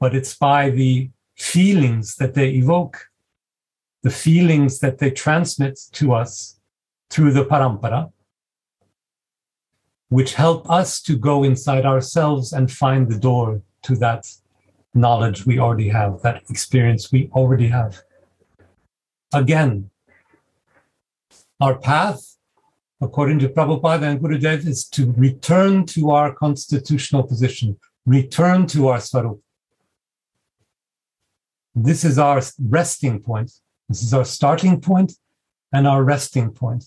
but it's by the feelings that they evoke, the feelings that they transmit to us through the parampara, which help us to go inside ourselves and find the door to that knowledge we already have, that experience we already have. Again, our path, according to Prabhupada and Gurudev, is to return to our constitutional position, return to our Svarupa. This is our resting point. This is our starting point and our resting point.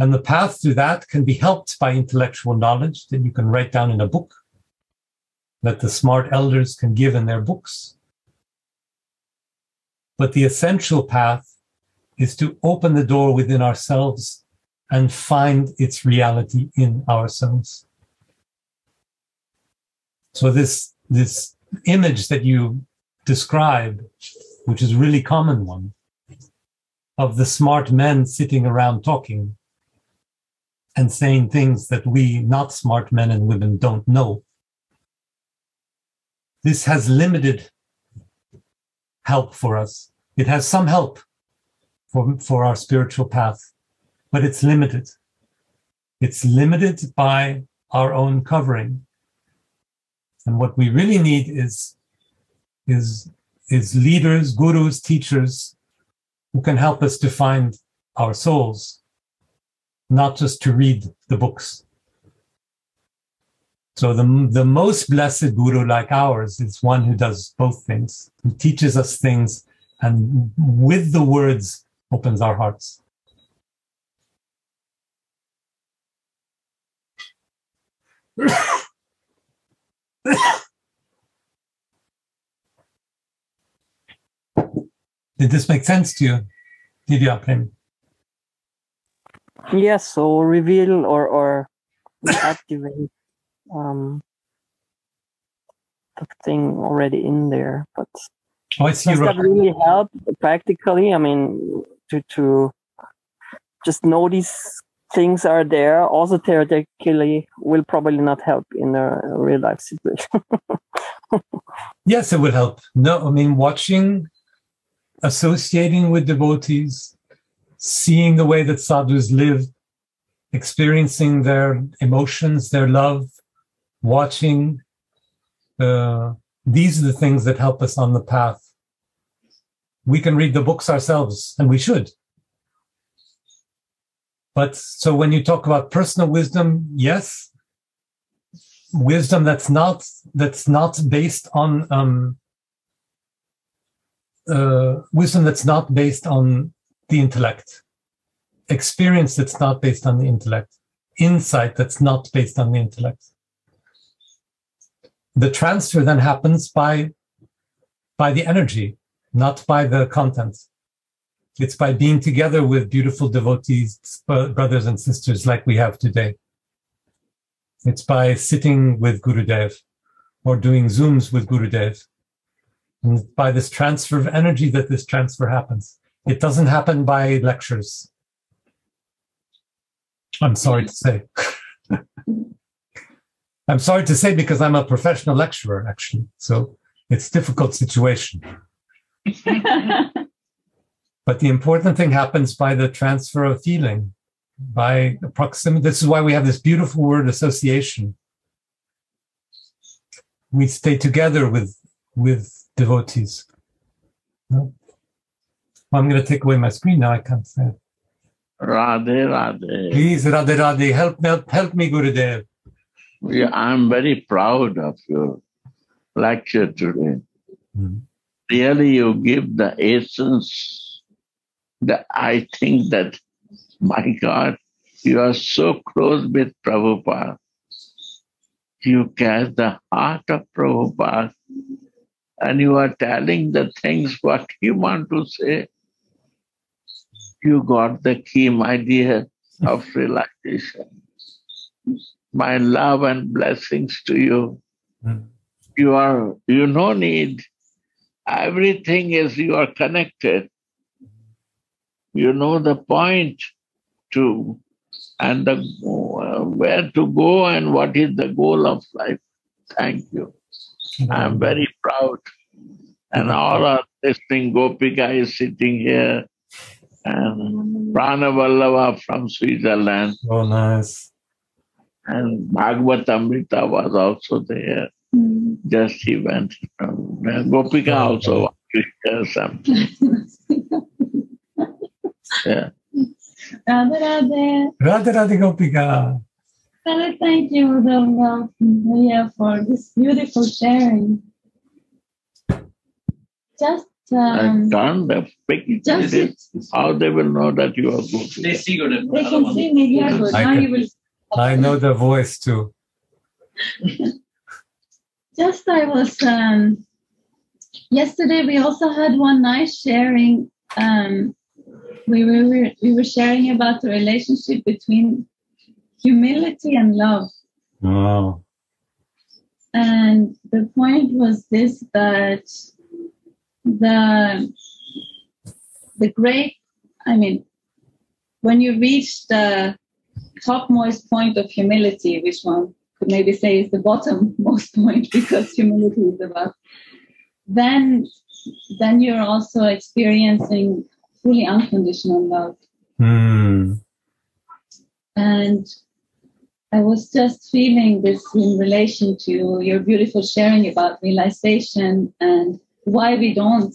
And the path to that can be helped by intellectual knowledge that you can write down in a book, that the smart elders can give in their books. But the essential path is to open the door within ourselves and find its reality in ourselves. So this image that you describe, which is a really common one, of the smart men sitting around talking and saying things that we, not smart men and women, don't know. This has limited help for us. It has some help for our spiritual path, but it's limited. It's limited by our own covering. And what we really need is leaders, gurus, teachers, who can help us to find our souls, not just to read the books. So the most blessed guru like ours is one who does both things, who teaches us things and with the words opens our hearts. Did this make sense to you, Divya Prem? Yes, so reveal or activate the thing already in there. But oh, does that really help practically? I mean, to just know these things are there, also theoretically, will probably not help in a real life situation. Yes, it will help. No, I mean, watching, associating with devotees, seeing the way that sadhus live, experiencing their emotions, their love, watching These are the things that help us on the path. We can read the books ourselves, and we should. But so when you talk about personal wisdom, yes, wisdom that's not based on wisdom that's not based on the intellect, experience that's not based on the intellect, insight that's not based on the intellect. The transfer then happens by the energy, not by the content. It's by being together with beautiful devotees, brothers and sisters like we have today. It's by sitting with Gurudev or doing Zooms with Gurudev. And it's by this transfer of energy that this transfer happens. It doesn't happen by lectures, I'm sorry to say. I'm sorry to say because I'm a professional lecturer, actually. So it's a difficult situation. But the important thing happens by the transfer of feeling, by proximity. This is why we have this beautiful word, association. We stay together with devotees. Well, I'm going to take away my screen now. I can't say it. Radhe, Radhe. Please, Radhe, Radhe. Help me, Gurudev. Yeah, I'm very proud of your lecture today. Mm-hmm. Really, you give the essence that I think that, my God, you are so close with Prabhupada. You catch the heart of Prabhupada and you are telling the things what you want to say. You got the key, my dear, of relaxation. My love and blessings to you. Mm. You no need. Everything is, you are connected. You know the point to, and the where to go and what is the goal of life. Thank you. I'm very proud. And all our listening, Gopika is sitting here. And Pranavallava from Switzerland. Oh, nice. And Bhagavatamrita was also there. Mm. Just he went. Gopika also wanted to share something. Yeah. Radha Radha. Radha Radha Gopika. Thank you, Udhamma, for this beautiful sharing. I can't just how they will know that you are good. They see good. They can see me. Yeah, good. Now you will. I know the voice too. Just I was yesterday. We also had one nice sharing. We were sharing about the relationship between humility and love. Wow. And the point was this, that the great, I mean, when you reach the topmost point of humility, which one could maybe say is the bottommost point because humility is above, then you're also experiencing fully unconditional love. Mm. And I was just feeling this in relation to your beautiful sharing about realization and why we don't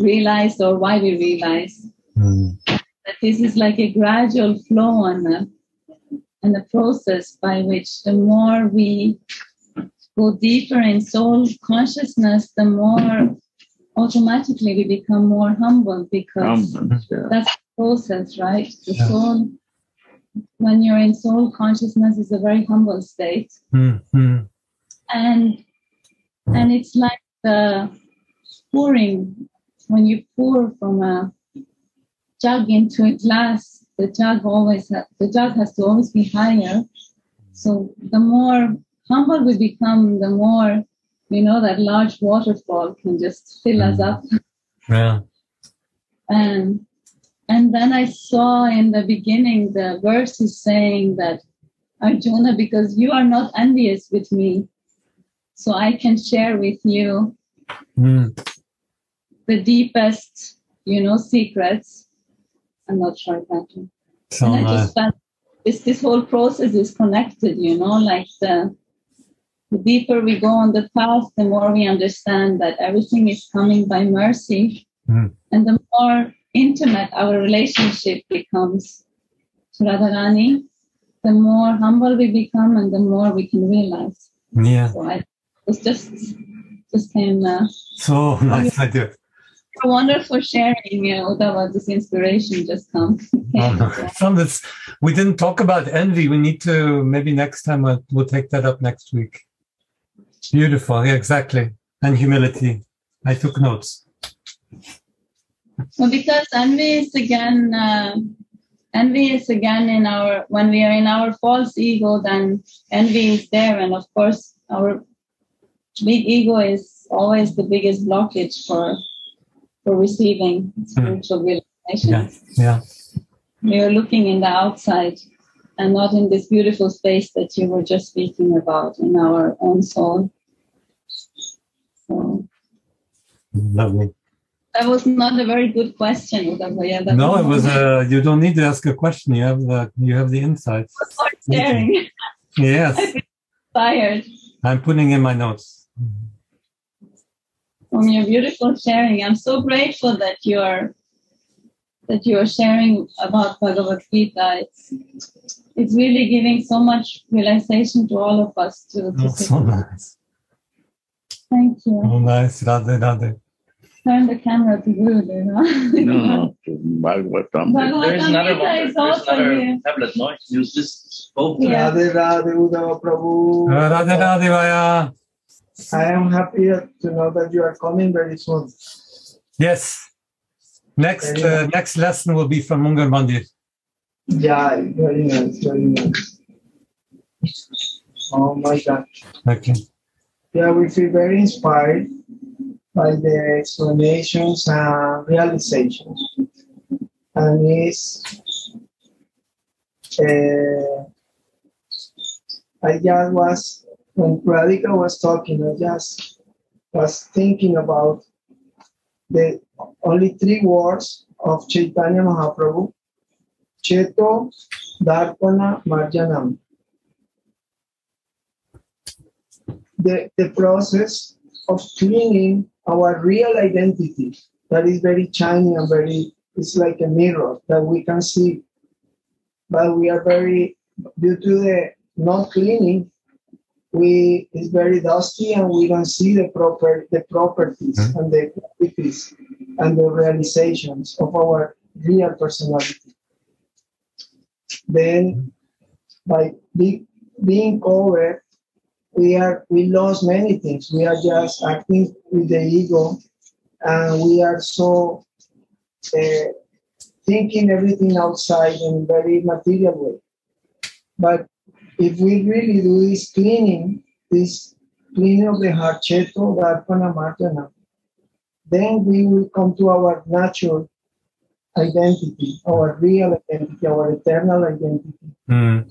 realize or why we realize. Mm. That this is like a gradual flow and a process by which the more we go deeper in soul consciousness, the more automatically we become more humble, because that's the process, right? The soul, when you're in soul consciousness, is a very humble state. Mm-hmm. And it's like the pouring, when you pour from a jug into a glass, the jug has to always be higher. So the more humble we become, the more we know that large waterfall can just fill us up. Yeah. And then I saw in the beginning the verse is saying that, Arjuna, because you are not envious with me, so I can share with you. Mm. The deepest, secrets. I'm not sure about it. So and I just felt this whole process is connected, like the The deeper we go on the path, the more we understand that everything is coming by mercy. Mm. And the more intimate our relationship becomes to Radharani, the more humble we become and the more we can realize. Yeah. So it's just came. So nice idea. So wonderful sharing, Uddhava, this inspiration just comes. We didn't talk about envy. We need to, maybe next time, we'll take that up next week. Beautiful, yeah, exactly. And humility. I took notes. Well, because envy is again in our, when we are in our false ego, then envy is there. And of course, our big ego is always the biggest blockage for receiving spiritual realization. Yeah. We are looking in the outside and not in this beautiful space that you were just speaking about in our own soul. So. Lovely. That was not a very good question. No, it was. You don't need to ask a question. You have the insights. Sharing. Yes. I feel inspired. I'm putting in my notes. From your beautiful sharing, I'm so grateful that you are sharing about Bhagavad Gita. It's really giving so much realization to all of us. So nice. Thank you. So nice, Radhe, Radhe. Turn the camera to Gurudev, huh? No, to Bhagavatam. There's another one. There's another tablet, no? You just spoke. Yeah. Radhe Radhe Uddhava Prabhu. Radhe Radhe Vaya. I am happy to know that you are coming very soon. Yes. Next lesson will be from Mungar Mandir. Yeah, very nice, very nice. Oh my God. Okay. Yeah, we feel very inspired by the explanations and realizations. And I just was, when Radhika was talking, I just was thinking about the only three words of Chaitanya Mahaprabhu, Cheto, Darpana, Marjanam. The process of cleaning our real identity, that is very shiny and very, it's like a mirror that we can see. But we are very, due to the not cleaning, it's very dusty and we don't see the properties and the qualities and the realizations of our real personality. Then, by being covered, we lost many things. We are just acting with the ego, and we are so thinking everything outside in a very material way. But if we really do this cleaning of the heart, Cheto, Dharpana, Marjana, then we will come to our natural identity, our real identity, our eternal identity. Mm.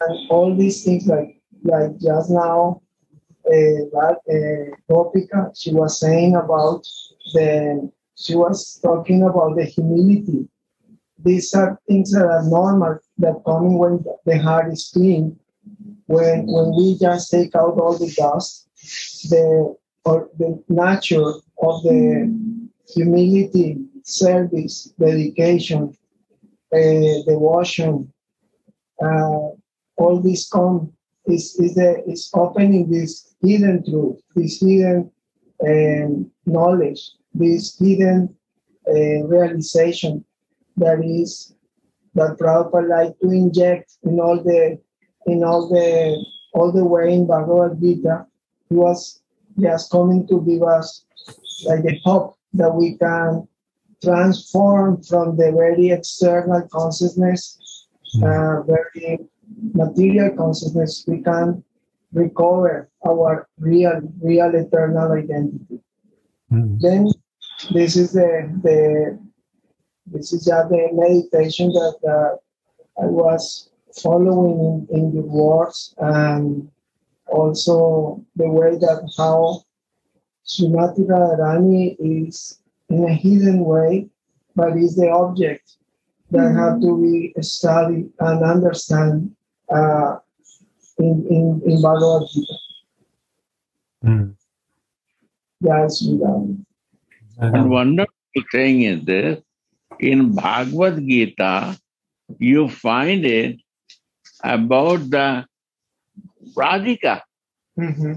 And all these things like just now, Gopika, she was talking about the humility. These are things that are normal, that coming when the heart is clean, when we just take out all the dust, the nature of the humility, service, dedication, devotion, all this come. Is opening this hidden truth, this hidden knowledge, this hidden realization that Prabhupada like to inject all the way in Bhagavad Gita. He was just coming to give us like a hope that we can transform from the very external consciousness, very material consciousness, we can recover our real eternal identity. Mm. Then this is the meditation that I was following in the words, and also the way that how Srimati Radharani is in a hidden way, but is the object that have to be studied and understand in Bhagavad Gita. And wonderful thing is this, in Bhagavad Gita, you find it about the Radhika. Mm-hmm.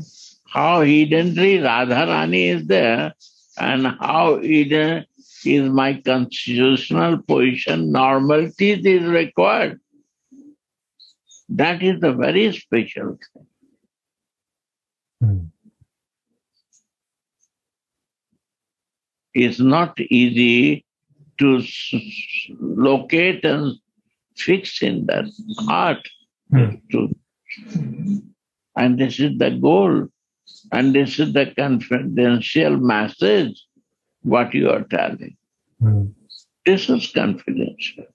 How evidently Radharani is there, and how evident is my constitutional position, normality is required. That is the very special thing. Mm. It's not easy to locate and fix in that heart. Mm. And this is the goal. And this is the confidential message, what you are telling. Mm. This is confidential.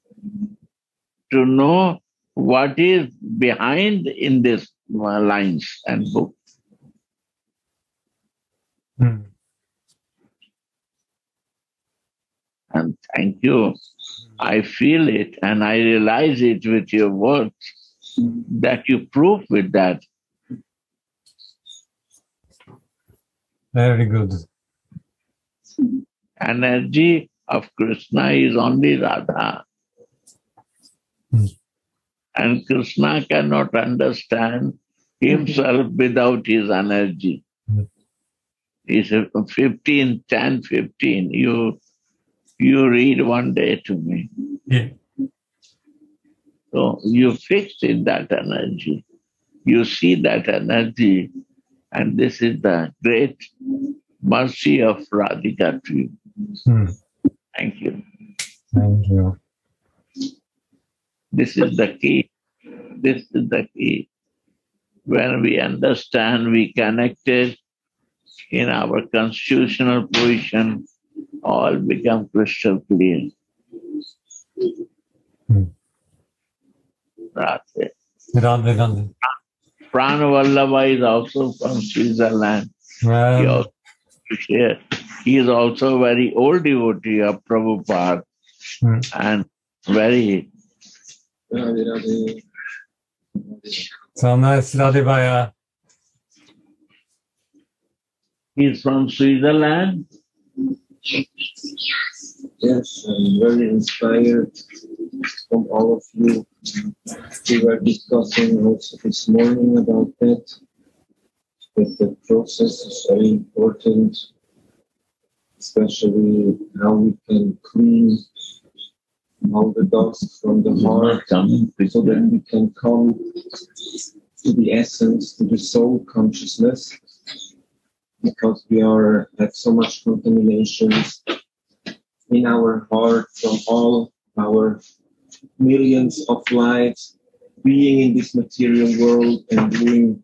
To know what is behind in these lines and books. Mm. And thank you. I feel it and I realize it with your words, that you prove with that. Very good. Energy of Krishna is only Radha. Mm. And Krishna cannot understand himself without his energy. Mm. It's 15, 10, 15. You read one day to me. Yeah. So you fix in that energy. You see that energy. And this is the great mercy of Radhika to you. Hmm. Thank you. Thank you. This is the key. This is the key. When we understand, we connect it in our constitutional position, all become crystal clear. Hmm. Radhe. Radhe, Radhe. Pranavallava is also from Switzerland. Wow. He is also a very old devotee of Prabhupada and very... Radhe, Radhe. So nice, Radhe Bhaya. He is from Switzerland. Yes, I'm very inspired from all of you. We were discussing also this morning about that the process is very important, especially how we can clean all the dust from the heart so that we can come to the essence, to the soul consciousness, because we have so much contaminations in our heart from all our millions of lives being in this material world and doing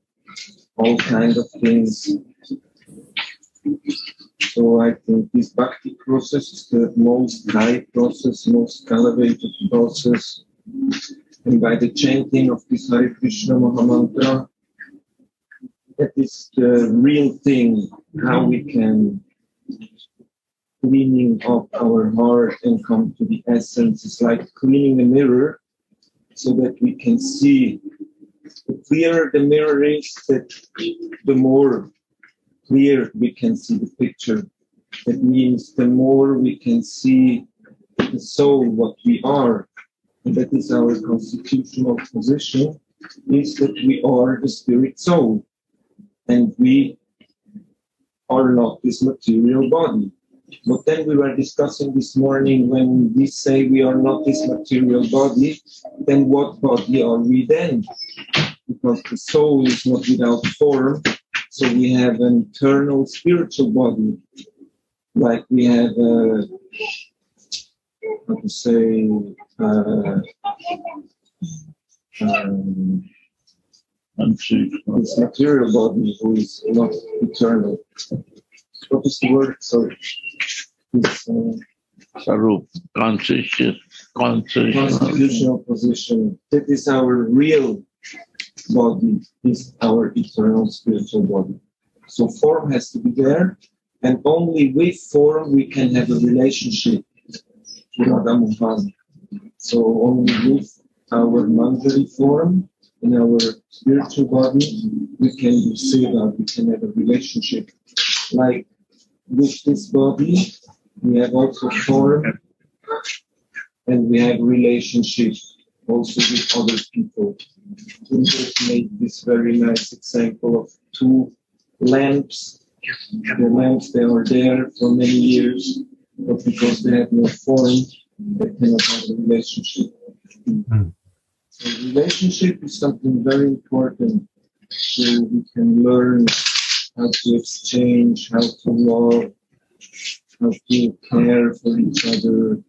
all kinds of things. So I think this bhakti process is the most high process, most elevated process. And by the chanting of this Hare Krishna Mahamantra, that is the real thing, how we can cleaning of our heart and come to the essence. It's like cleaning a mirror so that we can see. The clearer the mirror is, that the more clear we can see the picture. That means the more we can see the soul, what we are. And that is our constitutional position, is that we are the spirit soul. And we are not this material body. But then we were discussing this morning, when we say we are not this material body, then what body are we then? Because the soul is not without form, so we have an eternal spiritual body. Like we have a, how to say, this material body who is not eternal. What is the word? Sorry. Svarupa, constitutional position. That is our real body, is our eternal spiritual body. So form has to be there, and only with form we can have a relationship to Radhamohan. So only with our mandali form in our spiritual body we can say that we can have a relationship like with this body. We have also form, and we have relationships also with other people. We just made this very nice example of two lamps. The lamps, they are there for many years, but because they have no form, they cannot have a relationship. So relationship is something very important. So we can learn how to exchange, how to love, how to care for each other.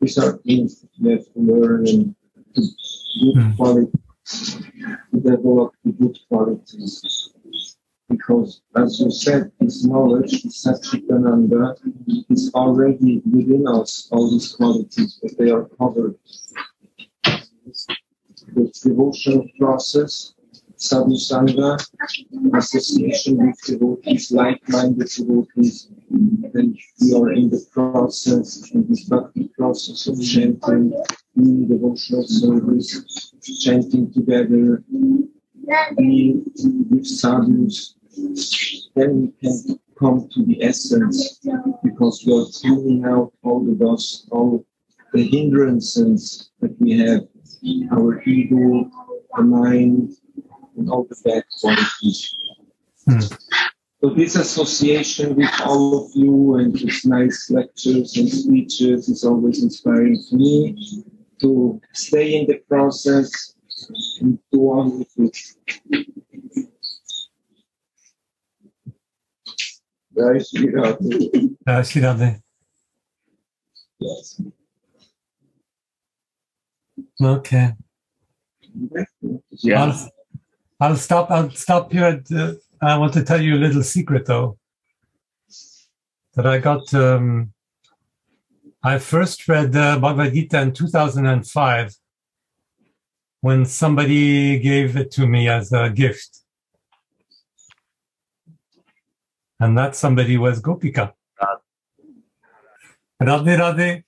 These are things we have to learn and to good quality, to develop the good qualities. Because, as you said, this knowledge, this Satchitananda, is already within us, all these qualities, but they are covered. The devotional process, sadhu sangha, association with devotees, like-minded devotees, then we are in the process, in this bhakti process of chanting, doing devotional service, chanting together, being with sadhus. Then we can come to the essence, because we are cleaning out all the dust, all the hindrances that we have, our ego, the mind, and all the bad qualities. So this association with all of you and these nice lectures and speeches is always inspiring to me to stay in the process and go on with it. Jai Shri Radhe. Jai Shri Radhe. Yes. Okay. Yeah. I'll stop here. I want to tell you a little secret, though. That I got. I first read the Bhagavad Gita in 2005 when somebody gave it to me as a gift. And that somebody was Gopika. Radhe Radhe.